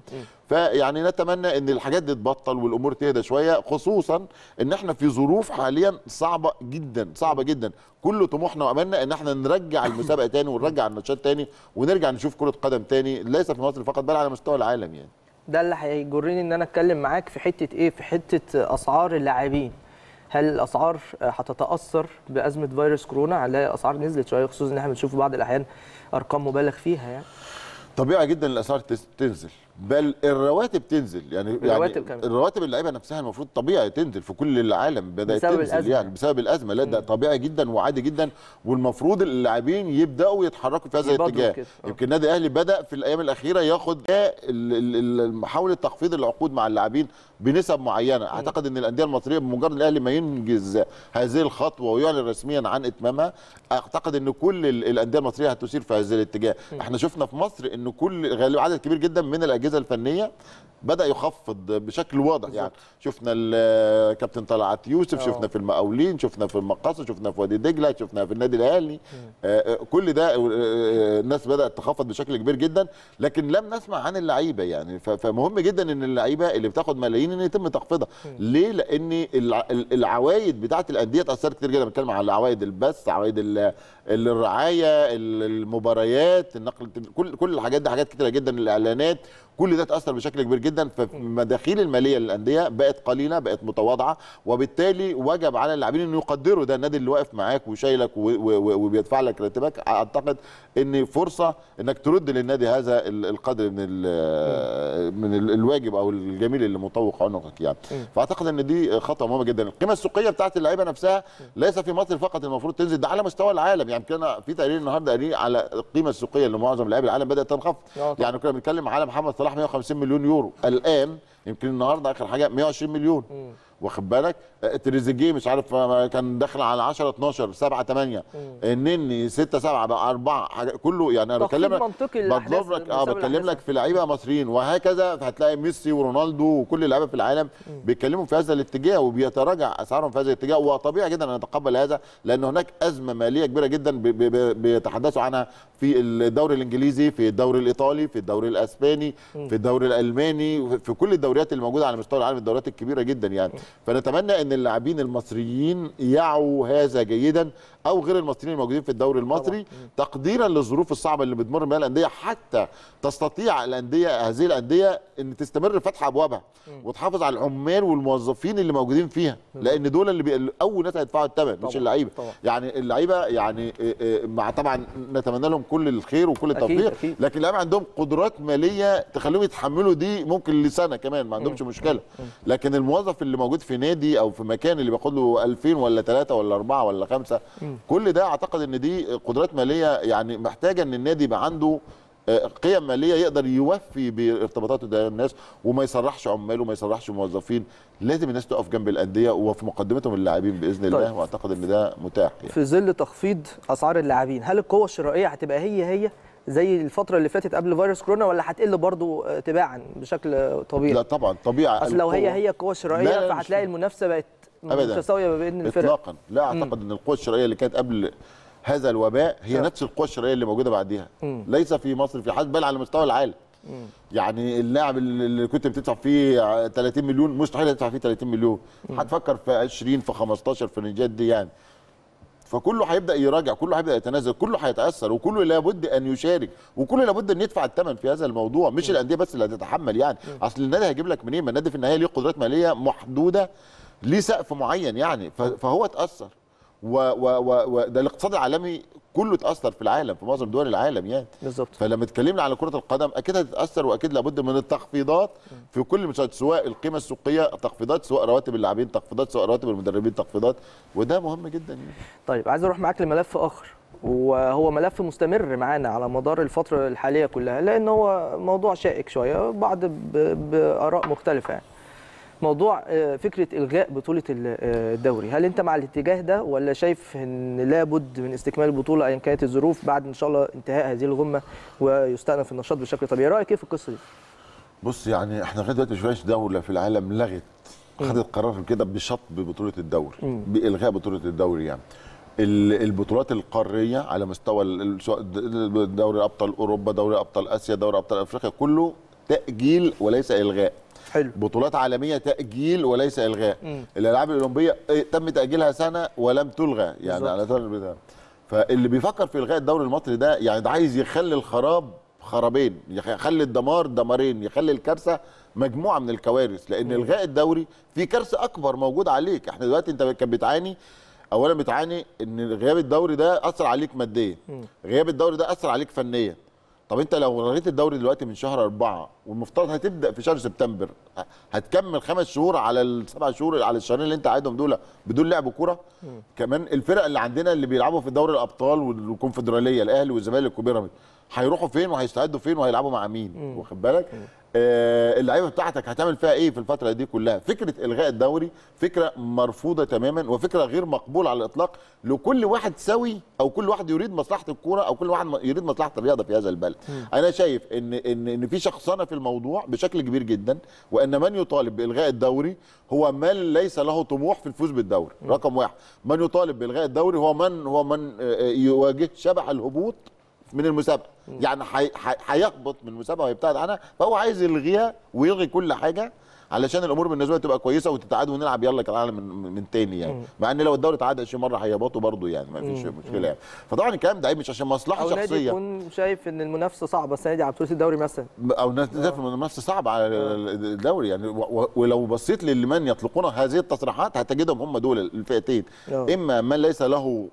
فيعني نتمنى ان الحاجات دي تبطل والامور تهدى شويه، خصوصا ان احنا في ظروف حاليا صعبه جدا صعبه جدا. كل طموحنا واملنا ان احنا نرجع المسابقه تاني ونرجع النشاط تاني ونرجع نشوف كره قدم تاني، ليس في مصر فقط بل على مستوى العالم يعني. ده اللي هيجرني ان انا اتكلم معاك في حته ايه، في حته اسعار اللاعبين. هل الاسعار هتتاثر بازمه فيروس كورونا؟ على اسعار نزلت شويه، خصوصا ان احنا بنشوف في بعض الاحيان ارقام مبالغ فيها يعني. طبيعي جدا الاسعار تنزل، بل الرواتب تنزل يعني. الرواتب يعني الرواتب اللعيبه نفسها المفروض طبيعي تنزل في كل العالم، بدات تنزل الأزمة. يعني بسبب الازمه، لا ده طبيعي جدا وعادي جدا، والمفروض اللاعبين يبداوا يتحركوا في هذا الاتجاه. يمكن النادي الاهلي بدا في الايام الاخيره ياخد محاوله تخفيض العقود مع اللاعبين بنسب معينه. اعتقد ان الانديه المصريه بمجرد الاهلي ما ينجز هذه الخطوه ويعلن رسميا عن اتمامها، اعتقد ان كل الانديه المصريه هتسير في هذا الاتجاه. احنا شفنا في مصر ان كل غالب عدد كبير جدا من الأجهزة الفنية بدأ يخفض بشكل واضح يعني. شفنا الكابتن طلعت يوسف، أوه. شفنا في المقاولين، شفنا في المقاصة، شفنا في وادي دجلة، شفنا في النادي الاهلي. آه كل ده آه الناس بدأت تخفض بشكل كبير جدا، لكن لم نسمع عن اللعيبه يعني. فمهم جدا ان اللعيبه اللي بتاخد ملايين ان يتم تخفيضها. ليه؟ لان العوايد بتاعه الانديه اتاثرت كتير جدا. بتكلم على عوايد البث، عوايد الرعايه، المباريات، النقل، كل كل الحاجات دي، حاجات كتيره جدا، الاعلانات، كل ده اتاثر بشكل كبير جدا. فمداخيل الماليه للانديه بقت قليله، بقت متواضعه، وبالتالي وجب على اللاعبين انه يقدروا ده. النادي اللي واقف معاك وشايلك وبيدفع لك راتبك، اعتقد ان فرصه انك ترد للنادي هذا القدر من من الواجب او الجميل اللي مطوق عنقك يعني. فاعتقد ان دي خطوه مهمه جدا. القيمه السوقيه بتاعت اللعيبه نفسها ليس في مصر فقط المفروض تنزل، ده على مستوى العالم يعني. كان في تقرير النهارده قال على القيمه السوقيه لمعظم لاعبي العالم بدات تنخفض يعني. كنا بنتكلم على محمد صلاح مئة وخمسين مليون يورو، الان يمكن النهارده اخر حاجه مئة وعشرين مليون مم. واخد بالك. تريزيجيه مش عارف كان داخل على عشرة اتناشر سبعة تمانية النني ستة سبعة أربعة كله يعني. انا بكلمك بضرب لك اه بكلم لك في لعيبه مصريين وهكذا. هتلاقي ميسي ورونالدو وكل اللعيبه في العالم بيتكلموا في هذا الاتجاه وبيتراجع اسعارهم في هذا الاتجاه، وطبيعي جدا ان نتقبل هذا لان هناك ازمه ماليه كبيره جدا بيتحدثوا عنها في الدوري الانجليزي، في الدوري الايطالي، في الدوري الاسباني، في الدوري الالماني، في كل الدوريات الموجوده على مستوى العالم، الدوريات الكبيره جدا يعني. فنتمنى ان اللاعبين المصريين يعوا هذا جيدا او غير المصريين الموجودين في الدوري المصري تقديرا للظروف الصعبه اللي بتمر بها الانديه، حتى تستطيع الانديه هذه الانديه ان تستمر فتح ابوابها وتحافظ على العمال والموظفين اللي موجودين فيها، لان دول اللي بي... اول ناس هيدفعوا الثمن مش اللعيبه. يعني اللعيبه يعني مع طبعا نتمنى لهم كل الخير وكل التوفيق، لكن اللعيبه عندهم قدرات ماليه تخليهم يتحملوا دي ممكن لسنه كمان ما عندهمش مشكله، لكن الموظف اللي موجود في نادي او في مكان اللي بياخد له ألفين ولا ثلاثة ولا أربعة ولا خمسة كل ده اعتقد ان دي قدرات ماليه يعني محتاجه ان النادي يبقى عنده قيم ماليه يقدر يوفي بارتباطاته ده الناس وما يسرحش عماله وما يسرحش موظفين. لازم الناس تقف جنب الانديه وفي مقدمتهم اللاعبين باذن الله. طيب. واعتقد ان ده متاح يعني. في ظل تخفيض اسعار اللاعبين، هل القوه الشرائيه هتبقى هي هي زي الفترة اللي فاتت قبل فيروس كورونا ولا هتقل برضه تباعا بشكل طبيعي؟ لا طبعا طبيعي. اصل لو هي هي القوة الشرائية فهتلاقي المنافسة بقت متساوية بين الفرق اطلاقا. لا اعتقد ان القوة الشرائية اللي كانت قبل هذا الوباء هي أه. نفس القوة الشرائية اللي موجودة بعديها، م. ليس في مصر في حد بل على مستوى العالم. م. يعني اللاعب اللي كنت بتدفع فيه ثلاثين مليون مستحيل هتدفع فيه ثلاثين مليون، هتفكر في عشرين في خمستاشر في الرنجات دي يعني. فكله هيبدا يراجع، كله هيبدا يتنازل، كله هيتاثر، وكله لابد ان يشارك، وكله لابد ان يدفع الثمن في هذا الموضوع. مش م. الانديه بس اللي هتتحمل يعني. م. اصل النادي هيجيب لك منين؟ ما النادي في النهايه ليه قدرات ماليه محدوده، ليه سقف معين يعني. فهو اتاثر وده الاقتصاد العالمي كله اتاثر في العالم في معظم دول العالم يعني. بالظبط. فلما اتكلمنا على كره القدم اكيد هتتاثر، واكيد لابد من التخفيضات في كل المشاهد، سواء القيمه السوقيه تخفيضات، سواء رواتب اللاعبين تخفيضات، سواء رواتب المدربين تخفيضات، وده مهم جدا يعني. طيب عايز اروح معاك لملف اخر، وهو ملف مستمر معانا على مدار الفتره الحاليه كلها، لان هو موضوع شائك شويه، بعض باراء مختلفه يعني. موضوع فكرة إلغاء بطولة الدوري، هل أنت مع الاتجاه ده ولا شايف أن لابد من استكمال البطولة أيا كانت الظروف بعد إن شاء الله انتهاء هذه الغمة ويستأنف النشاط بشكل طبيعي؟ رأيك إيه في القصة دي؟ بص يعني إحنا لغاية دلوقتي مش دولة في العالم لغت خدت قرار كده بشطب بطولة الدوري، بإلغاء بطولة الدوري يعني. البطولات القارية على مستوى دوري أبطال أوروبا، دوري أبطال آسيا، دوري أبطال أفريقيا، كله تأجيل وليس إلغاء. حلو. بطولات عالميه تاجيل وليس الغاء. مم. الالعاب الاولمبيه تم تاجيلها سنه ولم تلغى يعني على طول. فاللي بيفكر في الغاء الدوري المصري ده يعني ده عايز يخلي الخراب خرابين، يخلي الدمار دمارين، يخلي الكارثه مجموعه من الكوارث، لان مم. الغاء الدوري في كارثه اكبر موجوده عليك. احنا دلوقتي انت كان بتعاني، اولا بتعاني ان غياب الدوري ده اثر عليك ماديا، غياب الدوري ده اثر عليك فنيا. طب انت لو لغيت الدوري دلوقتي من شهر أربعة والمفترض هتبدا في شهر سبتمبر، هتكمل خمس شهور على السبع شهور على الشهرين اللي انت قاعدهم دول بدون لعب كوره. كمان الفرق اللي عندنا اللي بيلعبوا في دوري الابطال والكونفدراليه الاهلي والزمالك وبيراميدز هيروحوا فين وهيستعدوا فين وهيلعبوا مع مين؟ واخد بالك؟ آه اللعيبه بتاعتك هتعمل فيها ايه في الفتره دي كلها؟ فكره الغاء الدوري فكره مرفوضه تماما، وفكره غير مقبوله على الاطلاق لكل واحد سوي او كل واحد يريد مصلحه الكوره او كل واحد يريد مصلحه الرياضه في هذا البلد. انا شايف ان ان ان في شخصنه في الموضوع بشكل كبير جدا، وان من يطالب بالغاء الدوري هو من ليس له طموح في الفوز بالدوري. رقم واحد، من يطالب بالغاء الدوري هو من هو من يواجه شبح الهبوط من المسابقه، يعني هيهبط من المسابقه ويبتعد عنها، فهو عايز يلغيها ويلغي كل حاجه علشان الامور بالنسبه له تبقى كويسه وتتعاد ونلعب يلا كالعالم من, من تاني يعني. مم. مع ان لو الدوري اتعاد عشرين مره هيهبطوا برضه يعني، ما فيش مشكله يعني. فطبعا الكلام ده عيب مش عشان مصلحه شخصيه. النادي يكون شايف ان المنافسه صعبه السنه دي على بطوله الدوري مثلا، او النادي شايف ان المنافسه صعبه على الدوري يعني. ولو بصيت لمن يطلقون هذه التصريحات هتجدهم هم دول الفئتين، اما من ليس له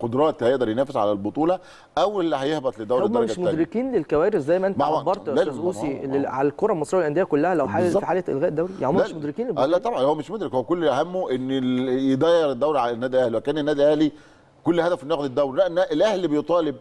قدرات هيقدر ينافس على البطوله، او اللي هيهبط لدوري الدرجه الثانيه. هم مش مدركين للكوارث زي ما انت عبرت يا استاذ قوسي على الكره المصريه والانديه كلها لو حاجه في حاله الغاء الدوري يعني. هم مش مدركين. لا طبعا هو مش مدرك، هو كل همه ان يدير الدوري على النادي الاهلي، وكان النادي الاهلي كل هدفه انه ياخد الدوري. لا، الاهلي بيطالب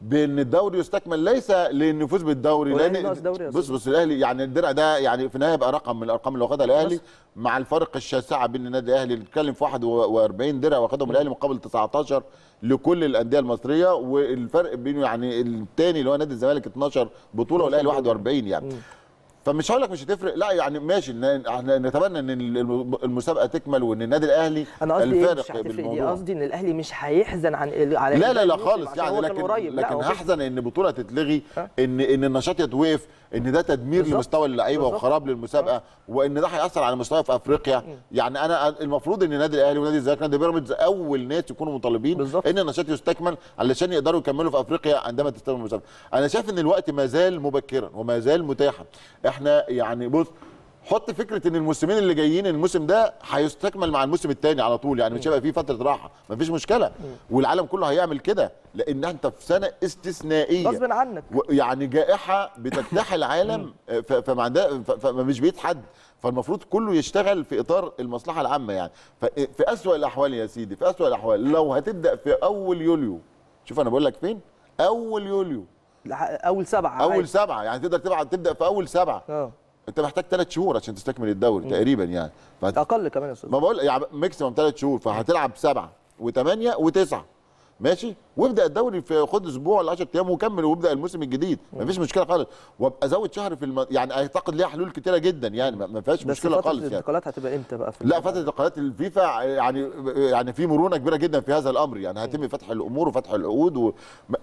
بان الدوري يستكمل ليس للنفوذ بالدوري، لان بص بص الاهلي يعني الدرع ده يعني في النهايه هيبقى رقم من الارقام اللي واخدها الاهلي مع الفرق الشاسع بين النادي الاهلي بنتكلم في واحد واربعين درع واخدهم الاهلي مقابل تسعتاشر لكل الانديه المصريه، والفرق بينه يعني الثاني اللي هو نادي الزمالك اتناشر بطوله والاهلي واحد واربعين يعني م. فمش هقول لك مش هتفرق، لا يعني ماشي احنا نتمنى ان المسابقه تكمل وان النادي الاهلي الفارق بالموضوع. قصدي ان الاهلي مش هيحزن عن على لا لا لا خالص يعني، لكن لكن هحزن ان البطوله تتلغي، ان ان النشاط يتوقف، ان ده تدمير لمستوى اللعيبه وخراب للمسابقه، وان ده هياثر على مستوى في افريقيا. يعني انا المفروض ان النادي الاهلي ونادي الزمالك ونادي بيراميدز اول ناس يكونوا مطالبين ان النشاط يستكمل علشان يقدروا يكملوا في افريقيا عندما تستمر المسابقه. انا شايف ان الوقت ما زال مبكرا وما زال متاحا. احنا يعني بص حط فكره ان الموسمين اللي جايين الموسم ده هيستكمل مع الموسم الثاني على طول، يعني مش هيبقى فيه فتره راحه، مفيش مشكله والعالم كله هيعمل كده، لان انت في سنه استثنائيه غصب عنك يعني جائحه بتجتاح العالم فمش بيد حد، فالمفروض كله يشتغل في اطار المصلحه العامه يعني. في اسوأ الاحوال يا سيدي، في اسوأ الاحوال لو هتبدا في اول يوليو، شوف انا بقول لك فين، اول يوليو اول سبعه اول عايز. سبعه يعني تقدر تبعت تبدا في اول سبعه اه انت محتاج ثلاث شهور عشان تستكمل الدوري م. تقريبا يعني فهت... اقل كمان يا استاذ ما بقول يعني ماكسيمم ثلاث شهور، فهتلعب سبعه وثمانيه وتسعه ماشي، وابدا الدوري في خد اسبوع ولا عشرة ايام وكمل وابدا الموسم الجديد مفيش مشكله خالص، وابقى زود شهر في الم... يعني اعتقد ليها حلول كتيره جدا يعني ما فيهاش مشكله خالص يعني. بس فتره الانتقالات هتبقى امتى بقى؟ في لا فتره انتقالات الفيفا يعني يعني في مرونه كبيره جدا في هذا الامر، يعني هيتم فتح الامور وفتح العقود و...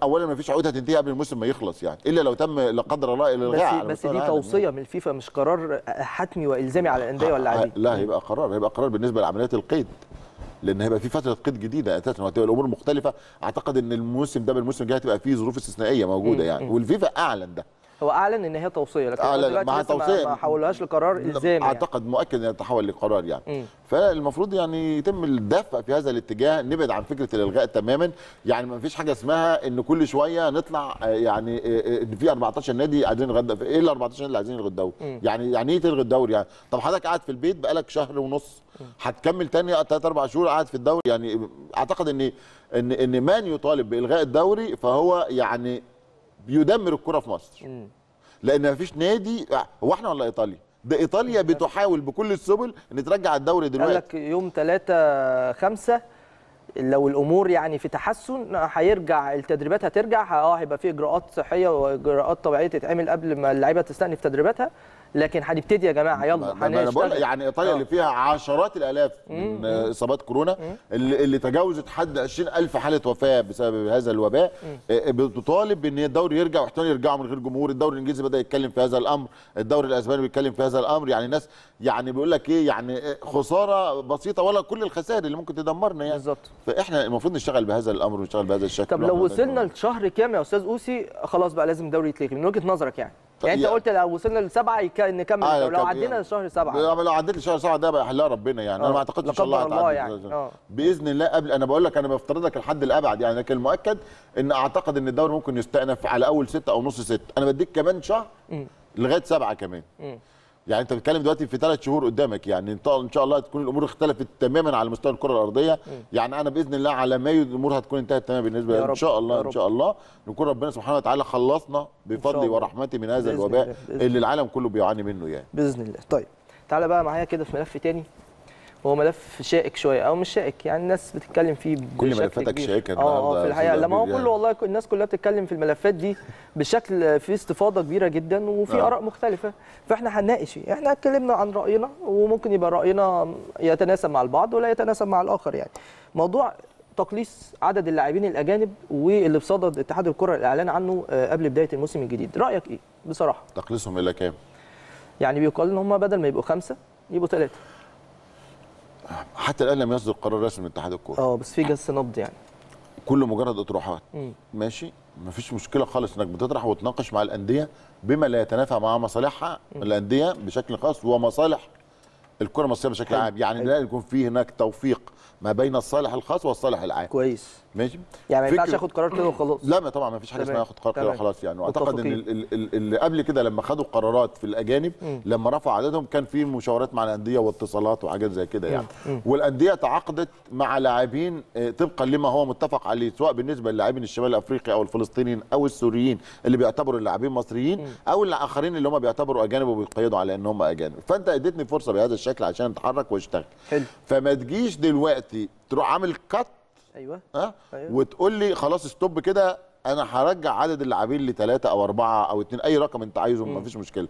اولا ما فيش عقود هتنتهي قبل الموسم ما يخلص يعني الا لو تم لا قدر الله الالغاء. بس, بس دي توصيه يعني من الفيفا، مش قرار حتمي والزامي على الانديه ولا عادي؟ لا هيبقى قرار، هيبقى قرار بالنسبه لعمليات القيد، لان هيبقى في فتره قيد جديده اساسا وهتبقى الامور مختلفه. اعتقد ان الموسم ده بالموسم الجاي هتبقى فيه ظروف استثنائيه موجوده يعني، والفيفا اعلن ده، هو اعلن ان هي توصيه لكن دلوقتي ما حولهاش لقرار الزامي اعتقد يعني. مؤكد انها تتحول لقرار يعني مم. فالمفروض يعني يتم الدفع في هذا الاتجاه، نبعد عن فكره الالغاء تماما يعني. ما فيش حاجه اسمها ان كل شويه نطلع يعني ان في اربعتاشر نادي عايزين يغدوا، ايه ال اربعتاشر نادي عايزين يلغوا الدوري؟ يعني يعني ايه تلغي الدوري يعني؟ طب حضرتك قاعد في البيت بقالك شهر ونص، هتكمل تاني ثلاث اربع شهور قاعد في الدوري يعني. اعتقد ان ان ان من يطالب بالغاء الدوري فهو يعني بيدمر الكره في مصر، لان مفيش نادي. هو احنا ولا ايطاليا؟ ده ايطاليا بتحاول بكل السبل ان ترجع الدوري دلوقتي. قال لك يوم تلاتة خمسة لو الامور يعني في تحسن هيرجع التدريبات، هترجع اه هيبقى في اجراءات صحيه واجراءات طبيعيه تتعمل قبل ما اللعيبه تستأنف تدريباتها، لكن هنبتدي يا جماعه يلا هنشتغل يعني. ايطاليا اللي فيها عشرات الالاف من اصابات كورونا اللي, اللي تجاوزت حد عشرين الف حاله وفاه بسبب هذا الوباء، بتطالب ان الدوري يرجع واحتمال يرجعوا من غير جمهور. الدوري الانجليزي بدا يتكلم في هذا الامر، الدوري الاسباني بيتكلم في هذا الامر، يعني ناس يعني بيقول لك ايه يعني خساره بسيطه ولا كل الخسائر اللي ممكن تدمرنا يعني بالظبط. فاحنا المفروض نشتغل بهذا الامر ونشتغل بهذا الشكل. طب لو وصلنا لشهر كام يا استاذ قوسي خلاص بقى لازم الدوري يتلغي من وجهه نظرك يعني؟ يعني انت يعني قلت لو وصلنا لسبعه نكمل آه لو عدينا يعني لشهر سبعه. لو عديت لشهر سبعه ده بقى يحلها ربنا يعني. انا ما اعتقدش ان شاء الله هتعدي يعني. باذن الله قبل، انا بقول لك انا بفترض لك الحد الابعد يعني، لكن المؤكد ان اعتقد ان الدوري ممكن يستأنف على اول سته او نص سته. انا بديك كمان شهر م. لغايه سبعه كمان م. يعني انت بتتكلم دلوقتي في ثلاث شهور قدامك يعني. ان شاء الله تكون الامور اختلفت تماما على مستوى الكره الارضيه م. يعني انا باذن الله على مايو الامور هتكون انتهت تماما بالنسبه ان شاء الله. ان شاء الله نكون ربنا سبحانه وتعالى خلصنا بفضله ورحمته من هذا الوباء بإذن الله. بإذن اللي العالم كله بيعاني منه يعني باذن الله. طيب تعالى بقى معايا كده في ملف تاني، هو ملف شائك شويه او مش شائك يعني، الناس بتتكلم فيه بشكل كبير. كل ملفاتك شائكه اه في الحقيقه. لما هو كله والله الناس كلها بتتكلم في الملفات دي بشكل في استفاضه كبيره جدا وفي آه. اراء مختلفه، فاحنا هنناقش. احنا اتكلمنا عن راينا وممكن يبقى راينا يتناسب مع البعض ولا يتناسب مع الاخر يعني. موضوع تقليص عدد اللاعبين الاجانب واللي بصدد اتحاد الكره الاعلان عنه قبل بدايه الموسم الجديد، رايك ايه بصراحه؟ تقليصهم الى كام؟ يعني بيقال ان هم بدل ما يبقوا خمسه يبقوا ثلاثه. حتى الان لم يصدر قرار رسمي من اتحاد الكوره. اه بس في جس نبض يعني. كله مجرد اطروحات. مم. ماشي، مفيش مشكله خالص انك بتطرح وتناقش مع الانديه بما لا يتنافى مع مصالحها الانديه بشكل خاص ومصالح الكره المصريه بشكل عام، يعني لا يكون في هناك توفيق ما بين الصالح الخاص والصالح العام. كويس ماشي، يعني ما ينفعش اخد قرار كده وخلاص. لا ما طبعا ما فيش حاجه اسمها اخد قرار كده وخلاص يعني. واعتقد ان اللي قبل كده لما خدوا قرارات في الاجانب م. لما رفعوا عددهم كان في مشاورات مع الانديه واتصالات وحاجات زي كده يعني م. والانديه تعاقدت مع لاعبين طبقا لما هو متفق عليه، سواء بالنسبه للاعبين الشمال الافريقي او الفلسطينيين او السوريين اللي بيعتبروا اللاعبين مصريين م. او الاخرين اللي هم بيعتبروا اجانب وبيقيدوا على ان هم اجانب. فانت اديتني فرصه بهذا الشكل عشان اتحرك واشتغل. حلو. فما تجيش دلوقتي تروح عامل كات ايوه ها أيوة. وتقول لي خلاص ستوب كده، انا هرجع عدد اللاعبين لثلاثه او اربعه او اثنين، اي رقم انت عايزه ما فيش مشكله،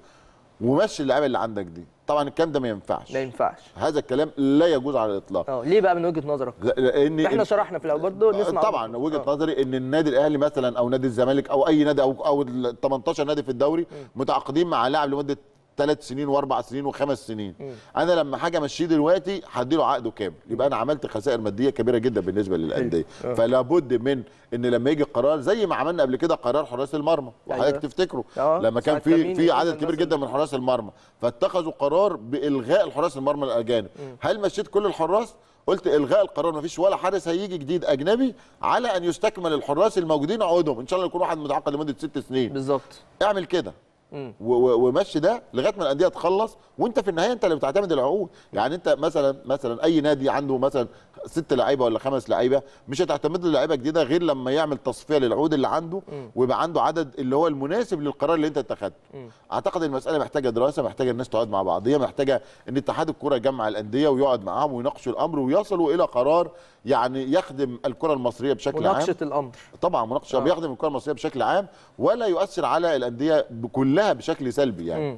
ومشي اللعيبه اللي عندك دي. طبعا الكلام ده ما ينفعش، لا ينفعش، هذا الكلام لا يجوز على الاطلاق. اه ليه بقى من وجهه نظرك؟ لان احنا شرحنا في الاول برضه نسمع طبعا برضو. وجهه أوه. نظري ان النادي الاهلي مثلا او نادي الزمالك او اي نادي او او ثمانية عشر نادي في الدوري م. متعاقدين مع لاعب لمده ثلاث سنين واربع سنين وخمس سنين. م. انا لما حاجه امشيه دلوقتي هديله عقده كامل، يبقى انا عملت خسائر ماديه كبيره جدا بالنسبه للانديه. فلا بد من ان لما يجي قرار زي ما عملنا قبل كده قرار حراس المرمى، وحضرتك تفتكره لما كان في في عدد كبير جدا من حراس المرمى، فاتخذوا قرار بالغاء الحراس المرمى الاجانب. م. هل مشيت كل الحراس؟ قلت الغاء القرار، ما فيش ولا حارس هيجي جديد اجنبي على ان يستكمل الحراس الموجودين عقودهم، ان شاء الله يكون واحد متعاقد لمده ست سنين بالظبط. اعمل كده ومشي ده لغايه ما الانديه تخلص، وانت في النهايه انت اللي بتعتمد العقود. يعني انت مثلا مثلا اي نادي عنده مثلا ست لعيبه ولا خمس لعيبه مش هتعتمد له لعيبه جديده غير لما يعمل تصفيه للعقود اللي عنده ويبقى عنده عدد اللي هو المناسب للقرار اللي انت اتخذته. اعتقد المساله محتاجه دراسه، محتاجه الناس تقعد مع بعضيها، محتاجه ان اتحاد الكره يجمع الانديه ويقعد معاهم ويناقشوا الامر ويصلوا الى قرار يعني يخدم الكره المصريه بشكل عام. مناقشه الامر طبعا مناقشه آه. بيخدم الكره المصريه بشكل عام ولا يؤثر على الانديه كلها بشكل سلبي يعني. م.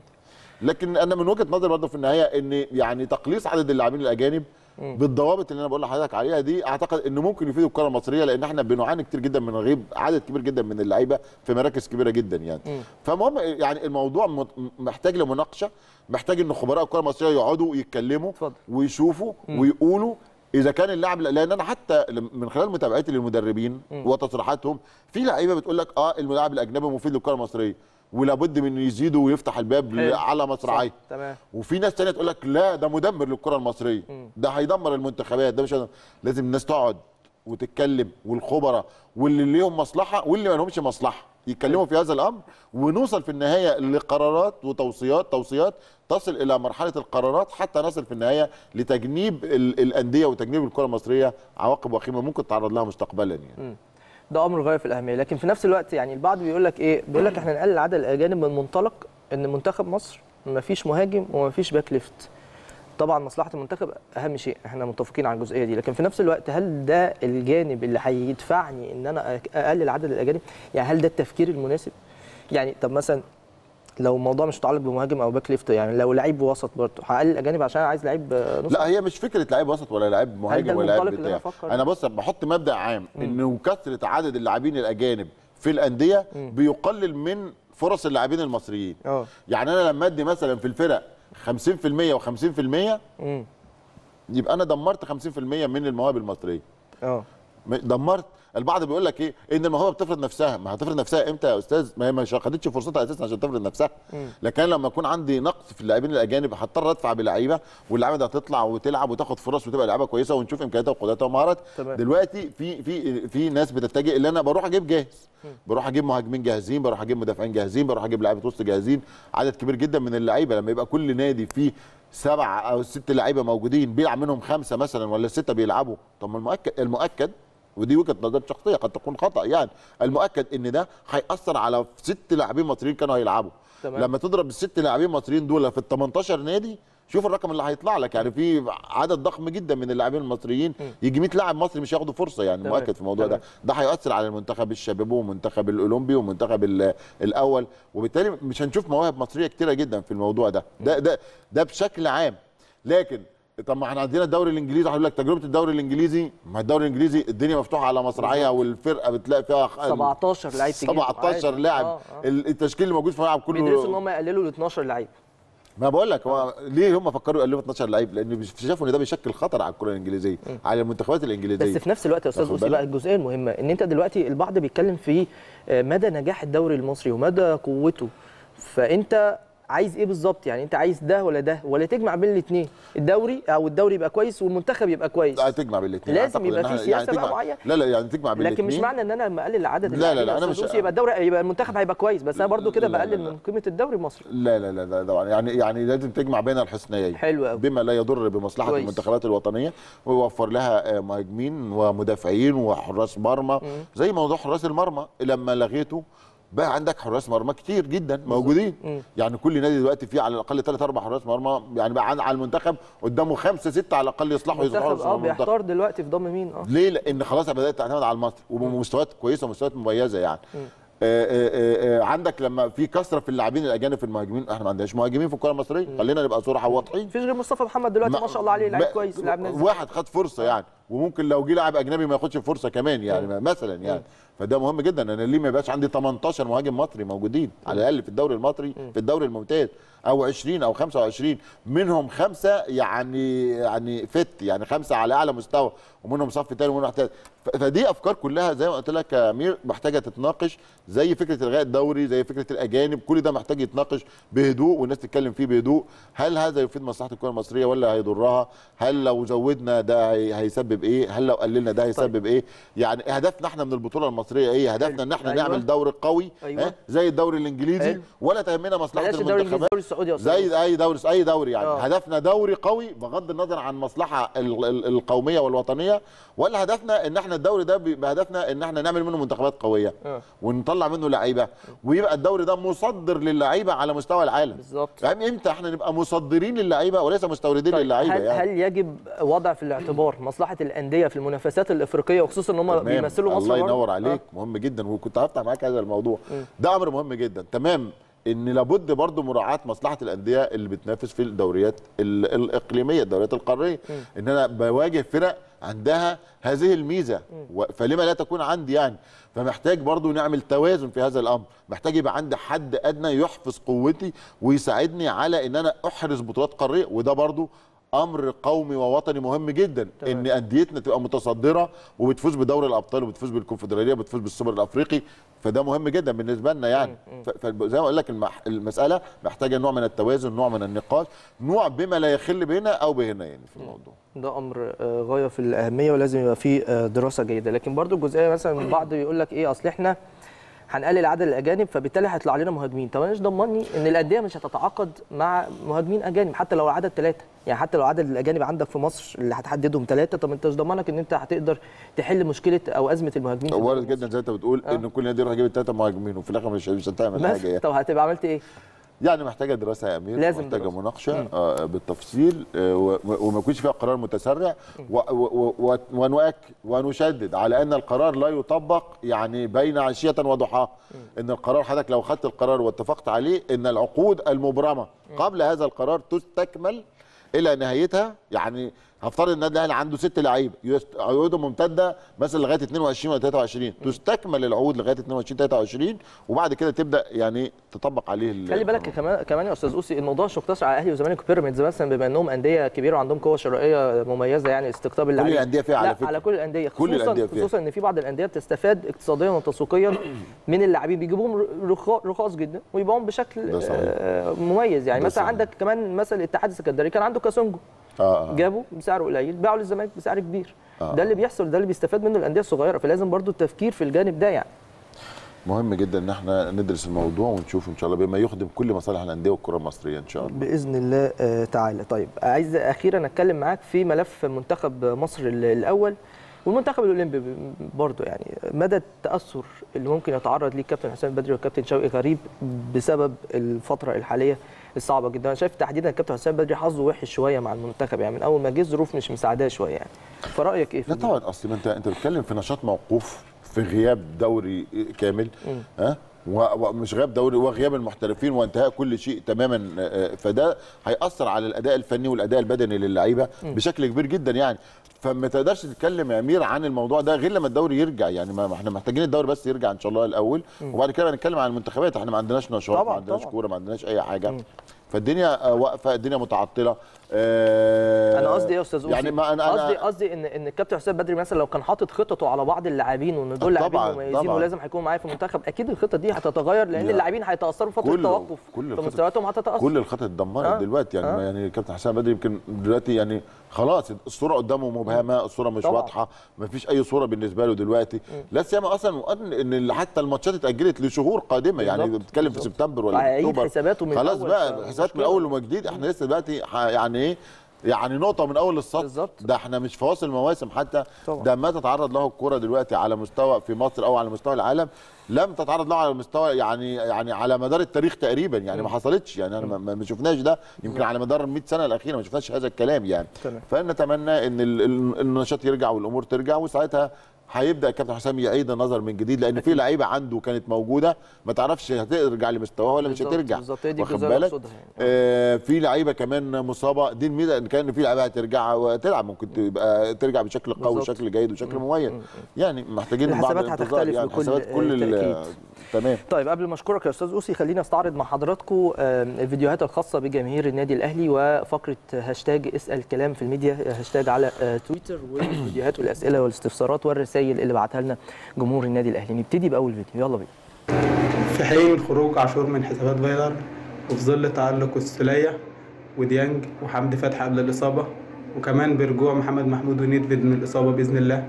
لكن انا من وجهه نظري برضه في النهايه ان يعني تقليص عدد اللاعبين الاجانب م. بالضوابط اللي انا بقول لحضرتك عليها دي، اعتقد انه ممكن يفيد الكره المصريه، لان احنا بنعاني كتير جدا من غياب عدد كبير جدا من اللعيبه في مراكز كبيره جدا يعني. م. فالمهم يعني الموضوع محتاج لمناقشه، محتاج ان خبراء الكره المصريه يقعدوا يتكلموا فضل. ويشوفوا م. ويقولوا اذا كان اللاعب، لان انا حتى من خلال متابعتي للمدربين م. وتصريحاتهم في لعيبه بتقول لك اه اللاعب الاجنبي مفيد للكره المصريه ولابد من يزيدوا ويفتح الباب حلو. على مصراعيه. وفي ناس ثانيه تقول لك لا ده مدمر للكره المصريه، م. ده هيدمر المنتخبات، ده مش هدمر. لازم الناس تقعد وتتكلم، والخبراء واللي ليهم مصلحه واللي ما لهمش مصلحه يتكلموا في هذا الامر، ونوصل في النهايه لقرارات وتوصيات توصيات تصل الى مرحله القرارات، حتى نصل في النهايه لتجنيب الانديه وتجنيب الكره المصريه عواقب وخيمه ممكن تتعرض لها مستقبلا يعني. م. ده امر غايه في الاهميه، لكن في نفس الوقت يعني البعض بيقول لك ايه؟ بيقول لك احنا نقلل عدد الاجانب من منطلق ان منتخب مصر ما فيش مهاجم وما فيش باك ليفت. طبعا مصلحه المنتخب اهم شيء، احنا متفقين على الجزئيه دي، لكن في نفس الوقت هل ده الجانب اللي هيدفعني ان انا اقلل عدد الاجانب؟ يعني هل ده التفكير المناسب؟ يعني طب مثلا لو الموضوع مش متعلق بمهاجم او باك ليفت، يعني لو لعيب وسط برضه هقلل الاجانب عشان عايز لعيب نص؟ لا هي مش فكره لعيب وسط ولا لعيب مهاجم ولا لعيب بتاع. انا بص بحط مبدا عام انه كثره عدد اللاعبين الاجانب في الانديه م. بيقلل من فرص اللاعبين المصريين. أوه. يعني انا لما ادي مثلا في الفرق خمسين بالمية وخمسين بالمية م. يبقى انا دمرت خمسين بالمية من المواهب المصريه. اه دمرت. البعض بيقول لك ايه؟ ان الموهبه بتفرض نفسها، ما هتفرض نفسها امتى يا استاذ؟ ما هي ما خدتش فرصتها اساسا عشان تفرض نفسها. م. لكن لما يكون عندي نقص في اللاعبين الاجانب هضطر ادفع بلعيبه، واللعيبه دي هتطلع وتلعب وتاخد فرص وتبقى لعيبه كويسه ونشوف امكانياتها وقدراتها ومهاراتها. دلوقتي في في في ناس بتتجه اللي انا بروح اجيب جاهز، م. بروح اجيب مهاجمين جاهزين، بروح اجيب مدافعين جاهزين، بروح اجيب لعيبه وسط جاهزين، عدد كبير جدا من اللعيبه. لما يبقى كل نادي فيه سبعه او ست لعيبه موجودين بيلعب منهم خمسه مثلا ولا سته بيلعبوا، طب المؤكد المؤكد ودي وجهه نظر شخصيه قد تكون خطا يعني، المؤكد ان ده هيأثر على ست لاعبين مصريين كانوا هيلعبوا. تمام. لما تضرب الست لاعبين مصريين دول في ال ثمانية عشر نادي شوف الرقم اللي هيطلع لك، يعني في عدد ضخم جدا من اللاعبين المصريين، يجي مية لاعب مصري مش هياخدوا فرصه يعني. تمام. مؤكد في الموضوع. تمام. ده ده هيأثر على المنتخب الشباب ومنتخب الاولمبي ومنتخب الاول، وبالتالي مش هنشوف مواهب مصريه كتيره جدا في الموضوع ده. ده ده ده بشكل عام. لكن طب ما احنا عندنا الدوري الانجليزي، هقول لك تجربه الدوري الانجليزي، ما الدوري الانجليزي الدنيا مفتوحه على مصراعيه، والفرقه بتلاقي فيها سبعة عشر لعيب، سبعة عشر لاعب. آه آه. التشكيل اللي موجود في الملعب كله بيدرسوا ان هم يقللوا ل اتناشر لعيب. ما بقول لك هو ليه هم فكروا يقللوا اتناشر لعيب؟ لان شافوا ان ده بيشكل خطر على الكره الانجليزيه، م. على المنتخبات الانجليزيه. بس في نفس الوقت يا استاذ بص بقى الجزئيه المهمه، ان انت دلوقتي البعض بيتكلم في مدى نجاح الدوري المصري ومدى قوته، فانت عايز ايه بالظبط؟ يعني انت عايز ده ولا ده ولا تجمع بين الاثنين؟ الدوري او الدوري يبقى كويس والمنتخب يبقى كويس. لا تجمع بين الاثنين، لازم يبقى في سياسه يعني معينه. لا لا يعني تجمع بين الاثنين، لكن مش معنى ان انا مقلل عدد لا لا لا انا مش يبقى الدوري يبقى المنتخب هيبقى كويس، بس انا برضو كده بقلل من قيمه الدوري المصري. لا لا لا طبعا يعني يعني لازم تجمع بين الحسنيين بما لا يضر بمصلحه المنتخبات الوطنيه، ويوفر لها مهاجمين ومدافعين وحراس مرمى، زي موضوع حراس المرمى لما لغيته بقى عندك حراس مرمى كتير جدا موجودين، يعني كل نادي دلوقتي فيه على الاقل ثلاثة أربعة حراس مرمى، يعني بقى على المنتخب قدامه خمسة ستة على الاقل يصلحوا يصلحوا المنتخب. اه بيحتار دلوقتي في ضم مين؟ اه ليه؟ لان خلاص بدات تعتمد على المصري وبمستويات كويسه ومستويات مميزه يعني. آآ آآ آآ عندك لما في كثره في اللاعبين الاجانب في المهاجمين، احنا ما عندناش مهاجمين في الكره المصريه، خلينا نبقى صراحه واضحين. مفيش غير مصطفى محمد دلوقتي ما, ما شاء الله عليه لاعب كويس، لاعب نازل واحد خد فرصه يعني، وممكن لو جه لاعب اجنبي ما ياخدش فرصه كمان يعني م. مثلا يعني م. فده مهم جدا. انا ليه ما يبقاش عندي ثمانية عشر مهاجم مصري موجودين على الاقل في الدوري المصري في الدوري الممتاز، او عشرين او خمسة وعشرين منهم خمسه يعني يعني فت يعني خمسه على اعلى مستوى، ومنهم صف ثاني ومنهم واحد. فدي افكار كلها زي ما قلت لك يا امير محتاجه تتناقش، زي فكره الغاء الدوري، زي فكره الاجانب، كل ده محتاج يتناقش بهدوء والناس تتكلم فيه بهدوء. هل هذا يفيد مصلحه الكره المصريه ولا هيضرها؟ هل لو زودنا ده هيسبب ايه؟ هل لو قللنا ده هيسبب طيب. ايه؟ يعني هدفنا احنا من البطوله المصريه ايه؟ هدفنا ان احنا أيوة. نعمل دوري قوي أيوة. زي الدوري الانجليزي أيوة. ولا تهمنا مصلحه المنتخبات زي اي دوري اي دوري يعني أوه. هدفنا دوري قوي بغض النظر عن المصلحه القوميه والوطنيه، ولا هدفنا ان احنا الدوري ده بهدفنا ان احنا نعمل منه منتخبات قويه أوه. ونطلع منه لعيبه ويبقى الدوري ده مصدر للعيبه على مستوى العالم بالظبط. يعني امتى احنا نبقى مصدرين للعيبه وليس مستوردين طيب. للعيبه هل, يعني. هل يجب وضع في الاعتبار مصلحه الانديه في المنافسات الافريقيه، وخصوصا ان هم بيمثلوا مصر؟ الله ينور عليك أه. مهم جدا، وكنت هفتح معاك هذا الموضوع م. ده امر مهم جدا تمام، ان لابد برضه مراعاه مصلحه الانديه اللي بتنافس في الدوريات الاقليميه الدوريات القاريه، ان انا بواجه فرق عندها هذه الميزه فلما لا تكون عندي يعني. فمحتاج برضه نعمل توازن في هذا الامر، محتاج يبقى عندي حد ادنى يحفظ قوتي ويساعدني على ان انا احرز بطولات قاريه، وده برضه امر قومي ووطني مهم جدا طبعا. ان انديتنا تبقى متصدره وبتفوز بدوري الابطال وبتفوز بالكونفدراليه وبتفوز بالسوبر الافريقي، فده مهم جدا بالنسبه لنا يعني. فزي ما اقول لك المساله محتاجه نوع من التوازن، نوع من النقاش، نوع بما لا يخل بهنا او بهنا يعني في الموضوع ده. امر غايه في الاهميه ولازم يبقى فيه دراسه جيده. لكن برضو الجزئيه مثلا البعض يقول لك ايه، اصل احنا هنقلل عدد الاجانب فبالتالي هيطلع لنا مهاجمين. طب انا مش ضمني ان الانديه مش هتتعاقد مع مهاجمين اجانب حتى لو العدد ثلاثه، يعني حتى لو عدد الاجانب عندك في مصر اللي هتحددهم ثلاثه، طب انت مش ضمنك ان انت هتقدر تحل مشكله او ازمه المهاجمين. وارد جدا زي انت بتقول أه؟ ان كل نادي يروح يجيب ثلاثه مهاجمين وفي الاخر مش مش هتعمل حاجه. طب هتبقى عملت ايه؟ يعني محتاجه دراسه يا امير، محتاجه مناقشه آه بالتفصيل آه وما يكونش فيها قرار متسرع، ونؤكد ونشدد على ان القرار لا يطبق يعني بين عشيه وضحاها، ان القرار حضرتك لو خدت القرار واتفقت عليه ان العقود المبرمه قبل هذا القرار تستكمل الى نهايتها. يعني هفترض النادي الاهلي عنده ست لعيبه عقوده ممتده مثلا لغايه اثنين وعشرين ولا ثلاثة وعشرين، تستكمل العقود لغايه اثنين وعشرين ثلاثة وعشرين وبعد كده تبدا يعني تطبق عليه. خلي بالك كمان كمان يا استاذ قوسي، الموضوع مش مقتصر على اهلي وزمالك وبيراميدز مثلا، بما انهم انديه كبيره وعندهم قوه شرائيه مميزه يعني استقطاب اللعيبه كل الانديه فيها على فكره، على كل الانديه خصوصا الأندية فيها. خصوصا ان في بعض الانديه بتستفاد اقتصاديا وتسويقيا من اللاعبين، بيجيبوهم رخاص جدا ويبيعوهم بشكل مميز يعني. مثلا عندك كمان مثلا الاتحاد السكندري كان عنده كاسونجو آه. جابوا بسعر قليل باعوا للزمالك بسعر كبير آه. ده اللي بيحصل، ده اللي بيستفاد منه الانديه الصغيره، فلازم برضو التفكير في الجانب ده يعني. مهم جدا ان احنا ندرس الموضوع ونشوف ان شاء الله بما يخدم كل مصالح الانديه والكره المصريه ان شاء الله باذن الله تعالى. طيب عايز اخيرا اتكلم معاك في ملف منتخب مصر الاول والمنتخب الاولمبي برضو، يعني مدى التاثر اللي ممكن يتعرض ليه الكابتن حسام البدري والكابتن شوقي غريب بسبب الفتره الحاليه الصعبه جدا. انا شايف تحديدا الكابتن حسام بدري حظه وحش شويه مع المنتخب، يعني من اول ما جه الظروف مش مساعداه شويه يعني. فرايك ايه في لا طبعا اصل انت انت بتتكلم في نشاط موقوف، في غياب دوري كامل ها ومش غياب دوري وغياب المحترفين وانتهاء كل شيء تماما، فده هيأثر على الاداء الفني والاداء البدني للعيبه بشكل كبير جدا يعني. فما تقدرش تتكلم يا امير عن الموضوع ده غير لما الدوري يرجع يعني. ما احنا محتاجين الدوري بس يرجع ان شاء الله الاول، وبعد كده هنتكلم عن المنتخبات. احنا ما عندناش نشاط، ما عندناش كوره، ما عندناش اي حاجه، فالدنيا واقفه، الدنيا متعطله. انا قصدي ايه يا استاذ قصدي يعني قصدي قصدي ان ان الكابتن حسام بدري مثلا لو كان حاطط خطته على بعض اللاعبين وان دول لاعبين مميزين ولازم هيكونوا معايا في المنتخب، اكيد الخطه دي هتتغير لان اللاعبين هيتاثروا فتره التوقف فمستوياتهم هتتاثر. كل الخطط اتدمرت آه. دلوقتي يعني آه. يعني الكابتن حسام بدري يمكن دلوقتي يعني خلاص الصوره قدامه مبهمه، الصوره مش طبعا. واضحه، ما فيش اي صوره بالنسبه له دلوقتي، لا سيما اصلا ان حتى الماتشات اتاجلت لشهور قادمه، يعني بتتكلم في سبتمبر ولا اكتوبر، خلاص بقى حسابات من اول وجديد. احنا لسه دلوقتي يعني ايه يعني نقطه من اول السطر، ده احنا مش في وسط المواسم حتى طبعا. ده ما تتعرض له الكره دلوقتي على مستوى في مصر او على مستوى العالم لم تتعرض له على مستوى يعني يعني على مدار التاريخ تقريبا، يعني ما حصلتش، يعني انا ما شفناش ده يمكن على مدار مئة سنه الاخيره ما شفناش هذا الكلام يعني. فنتمنى ان النشاط يرجع والامور ترجع، وساعتها هيبدا الكابتن حسام يعيد النظر من جديد، لان في لعيبه عنده كانت موجوده ما تعرفش هترجع لمستواها ولا مش هترجع. بالظبط دي بالك يعني. آه في لعيبه كمان مصابه، دي الميزه ان كان في لعيبه هترجع وتلعب، ممكن تبقى ترجع بشكل قوي وشكل جيد وشكل مميز، يعني محتاجين بعض الانتظار يعني حسابات كل آه تمام. طيب قبل ما اشكرك يا استاذ قوسي خليني استعرض مع حضراتكم آه الفيديوهات الخاصه بجماهير النادي الاهلي وفقره هاشتاج اسال كلام في الميديا، هاشتاج على آه تويتر، والفيديوهات والاسئله والاستفسارات والرسائل اللي بعتها لنا جمهور النادي الاهلي. نبتدي باول فيديو، يلا بينا. في حين خروج عاشور من حسابات فايلر وفي ظل تالق السليه وديانج وحمدي فتحي قبل الاصابه، وكمان برجوع محمد محمود ونيدفيد من الاصابه باذن الله،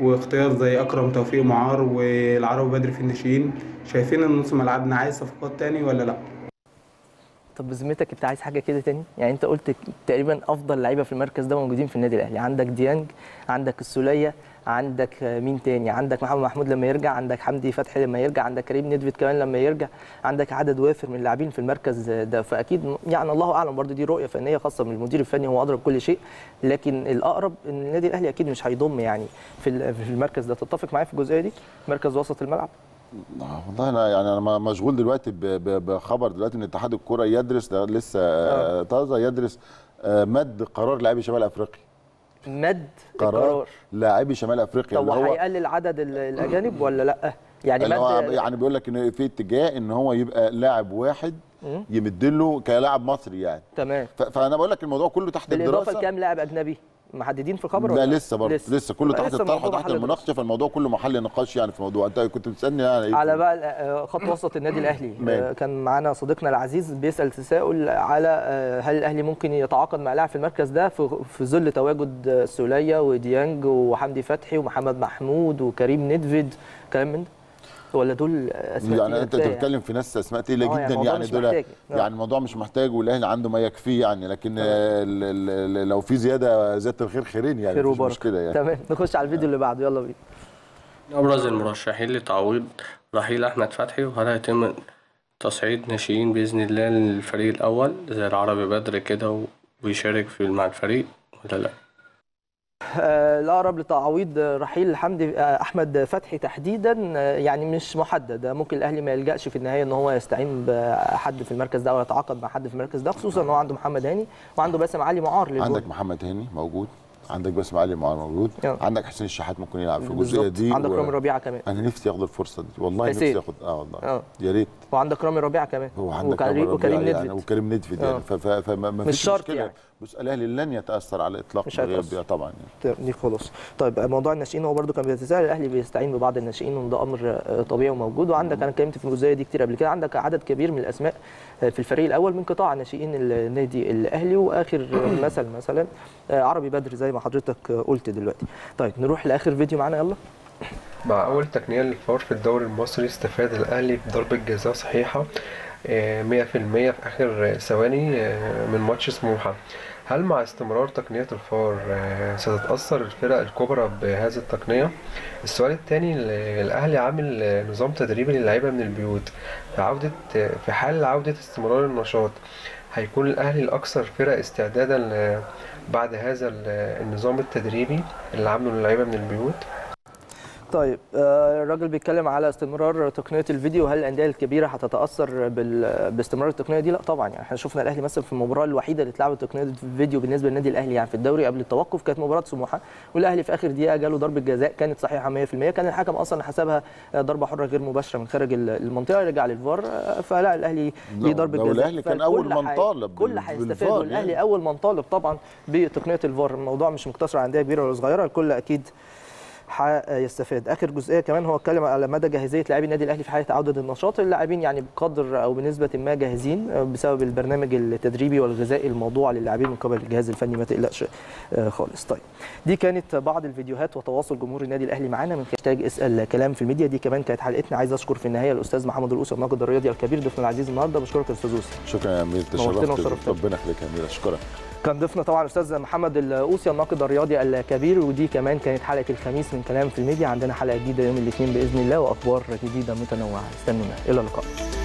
واختيار زي اكرم توفيق معار والعرب بدري في الناشئين، شايفين ان نص ملعبنا عايز صفقات تاني ولا لا؟ طب بذمتك انت عايز حاجه كده تاني؟ يعني انت قلت تقريبا افضل لعيبه في المركز ده موجودين في النادي الاهلي، عندك ديانج، عندك السوليه، عندك مين تاني؟ عندك محمد محمود لما يرجع، عندك حمدي فتحي لما يرجع، عندك كريم ندفت كمان لما يرجع، عندك عدد وافر من اللاعبين في المركز ده. فاكيد يعني الله اعلم، برضه دي رؤيه فنيه خاصه من المدير الفني، هو اضرب كل شيء، لكن الاقرب ان النادي الاهلي اكيد مش هيضم يعني في المركز ده. تتفق معايا في الجزئيه دي؟ مركز وسط الملعب. والله انا يعني انا مشغول دلوقتي بخبر دلوقتي ان اتحاد الكره يدرس، ده لسه طازه، يدرس مد قرار لاعبي شمال افريقيا، مد قرار لاعبي شمال افريقيا. طب هيقلل عدد الاجانب ولا لا؟ يعني مد يعني بيقول لك ان في اتجاه ان هو يبقى لاعب واحد يمد له كلاعب مصري يعني. تمام. فانا بقول لك الموضوع كله تحت الدراسه. بالاضافه لكام لاعب اجنبي محددين في الخبر ولا لا؟ لسه برضه لسه, لسه كله تحت الطرح وتحت المناقشه، فالموضوع كله محل نقاش يعني في الموضوع. انت كنت بتسالني يعني إيه؟ على بقى خط وسط النادي الاهلي كان معانا صديقنا العزيز بيسال تساؤل على هل الاهلي ممكن يتعاقد مع لاعب في المركز ده في ظل تواجد السوليه وديانج وحمدي فتحي ومحمد محمود وكريم ندفيد كلام من ده؟ ولا دول اسماء يعني انت بتتكلم في ناس اسماء تقيله جدا يعني, يعني دول يعني الموضوع مش محتاج والاهلي عنده ما يكفيه يعني، لكن لو في زياده زياده الخير خيرين يعني مش مشكله يعني. تمام نخش على الفيديو اللي بعده، يلا بينا. ابرز المرشحين لتعويض رحيل احمد فتحي، وهل هيتم تصعيد ناشئين باذن الله للفريق الاول زي العربي بدر كده ويشارك في مع الفريق ولا لا؟ الأقرب لتعويض رحيل حمدي أحمد فتحي تحديدا يعني مش محدد، ممكن الأهلي ما يلجأش في النهاية إن هو يستعين بحد في المركز ده أو يتعاقد مع حد في المركز ده، خصوصا إن هو عنده محمد هاني وعنده باسم علي معار للجول. عندك محمد هاني موجود، عندك باسم علي معار موجود يعني. عندك حسين الشحات ممكن يلعب في الجزئية دي، عندك و... رامي ربيعة كمان، أنا نفسي ياخد الفرصة دي والله، نفسي ياخد اه والله آه. يا ريت. وعندك رامي ربيعة كمان وكريم ندفد يعني وكريم ندفد يعني فما فيش مش شرط يعني. بس الاهلي لن يتاثر على اطلاق غياب طبعا يعني. دي خلاص. طيب موضوع الناشئين هو برده كان بيتساءل، الاهلي بيستعين ببعض الناشئين وده امر طبيعي وموجود، وعندك انا اتكلمت في الجزئيه دي كتير قبل كده، عندك عدد كبير من الاسماء في الفريق الاول من قطاع ناشئين النادي الاهلي، واخر مثل مثلا عربي بدر زي ما حضرتك قلت دلوقتي. طيب نروح لاخر فيديو معانا يلا. مع اول تقنيه للفار في الدوري المصري استفاد الاهلي بضربه جزاء صحيحه مية بالمية في اخر ثواني من ماتش سموحه، هل مع استمرار تقنية الفار ستتأثر الفرق الكبرى بهذه التقنية؟ السؤال الثاني، الأهلي عامل نظام تدريبي للعيبة من البيوت، عودة في حال عودة استمرار النشاط هيكون الأهلي الأكثر فرق استعدادا بعد هذا النظام التدريبي اللي عامله للعيبة من البيوت؟ طيب الراجل بيتكلم على استمرار تقنيه الفيديو، هل الانديه الكبيره هتتاثر باستمرار التقنيه دي؟ لا طبعا، يعني احنا شفنا الاهلي مثلا في المباراه الوحيده اللي اتلعبت تقنيه الفيديو بالنسبه للنادي الاهلي يعني في الدوري قبل التوقف، كانت مباراه سموحه والاهلي في اخر دقيقه جاله ضربه جزاء كانت صحيحه مية في المية، كان الحكم اصلا حسبها ضربه حره غير مباشره من خارج المنطقه، رجع للفار فلا الاهلي ليه ضربه جزاء. الاهلي كان اول من طالب، كل هيستفاد والاهلي يعني اول من طالب طبعا بتقنيه الفار. الموضوع مش مقتصر على انديه كبيره ولا صغيره، الكل اكيد هيستفاد. اخر جزئيه كمان هو اتكلم على مدى جاهزيه لاعبي النادي الاهلي في حاله عوده النشاط، اللاعبين يعني بقدر او بنسبه ما جاهزين بسبب البرنامج التدريبي والغذائي الموضوع للاعبين من قبل الجهاز الفني، ما تقلقش خالص. طيب دي كانت بعض الفيديوهات وتواصل جمهور النادي الاهلي معانا من هاشتاج اسال كلام في الميديا، دي كمان كانت حلقتنا. عايز اشكر في النهايه الاستاذ محمد القوصي الناقد الرياضي الكبير ضيفنا العزيز النهارده، بشكرك يا استاذ قوصي. شكرا يا امير، تشرفت، ربنا يخليك يا امير، اشكرك. كان ضيفنا طبعا استاذ محمد القوصي الناقد الرياضي الكبير، ودي كمان كانت حلقه الخميس من كلام في الميديا. عندنا حلقه جديده يوم الاثنين باذن الله واخبار جديده متنوعه، استنونا، الى اللقاء.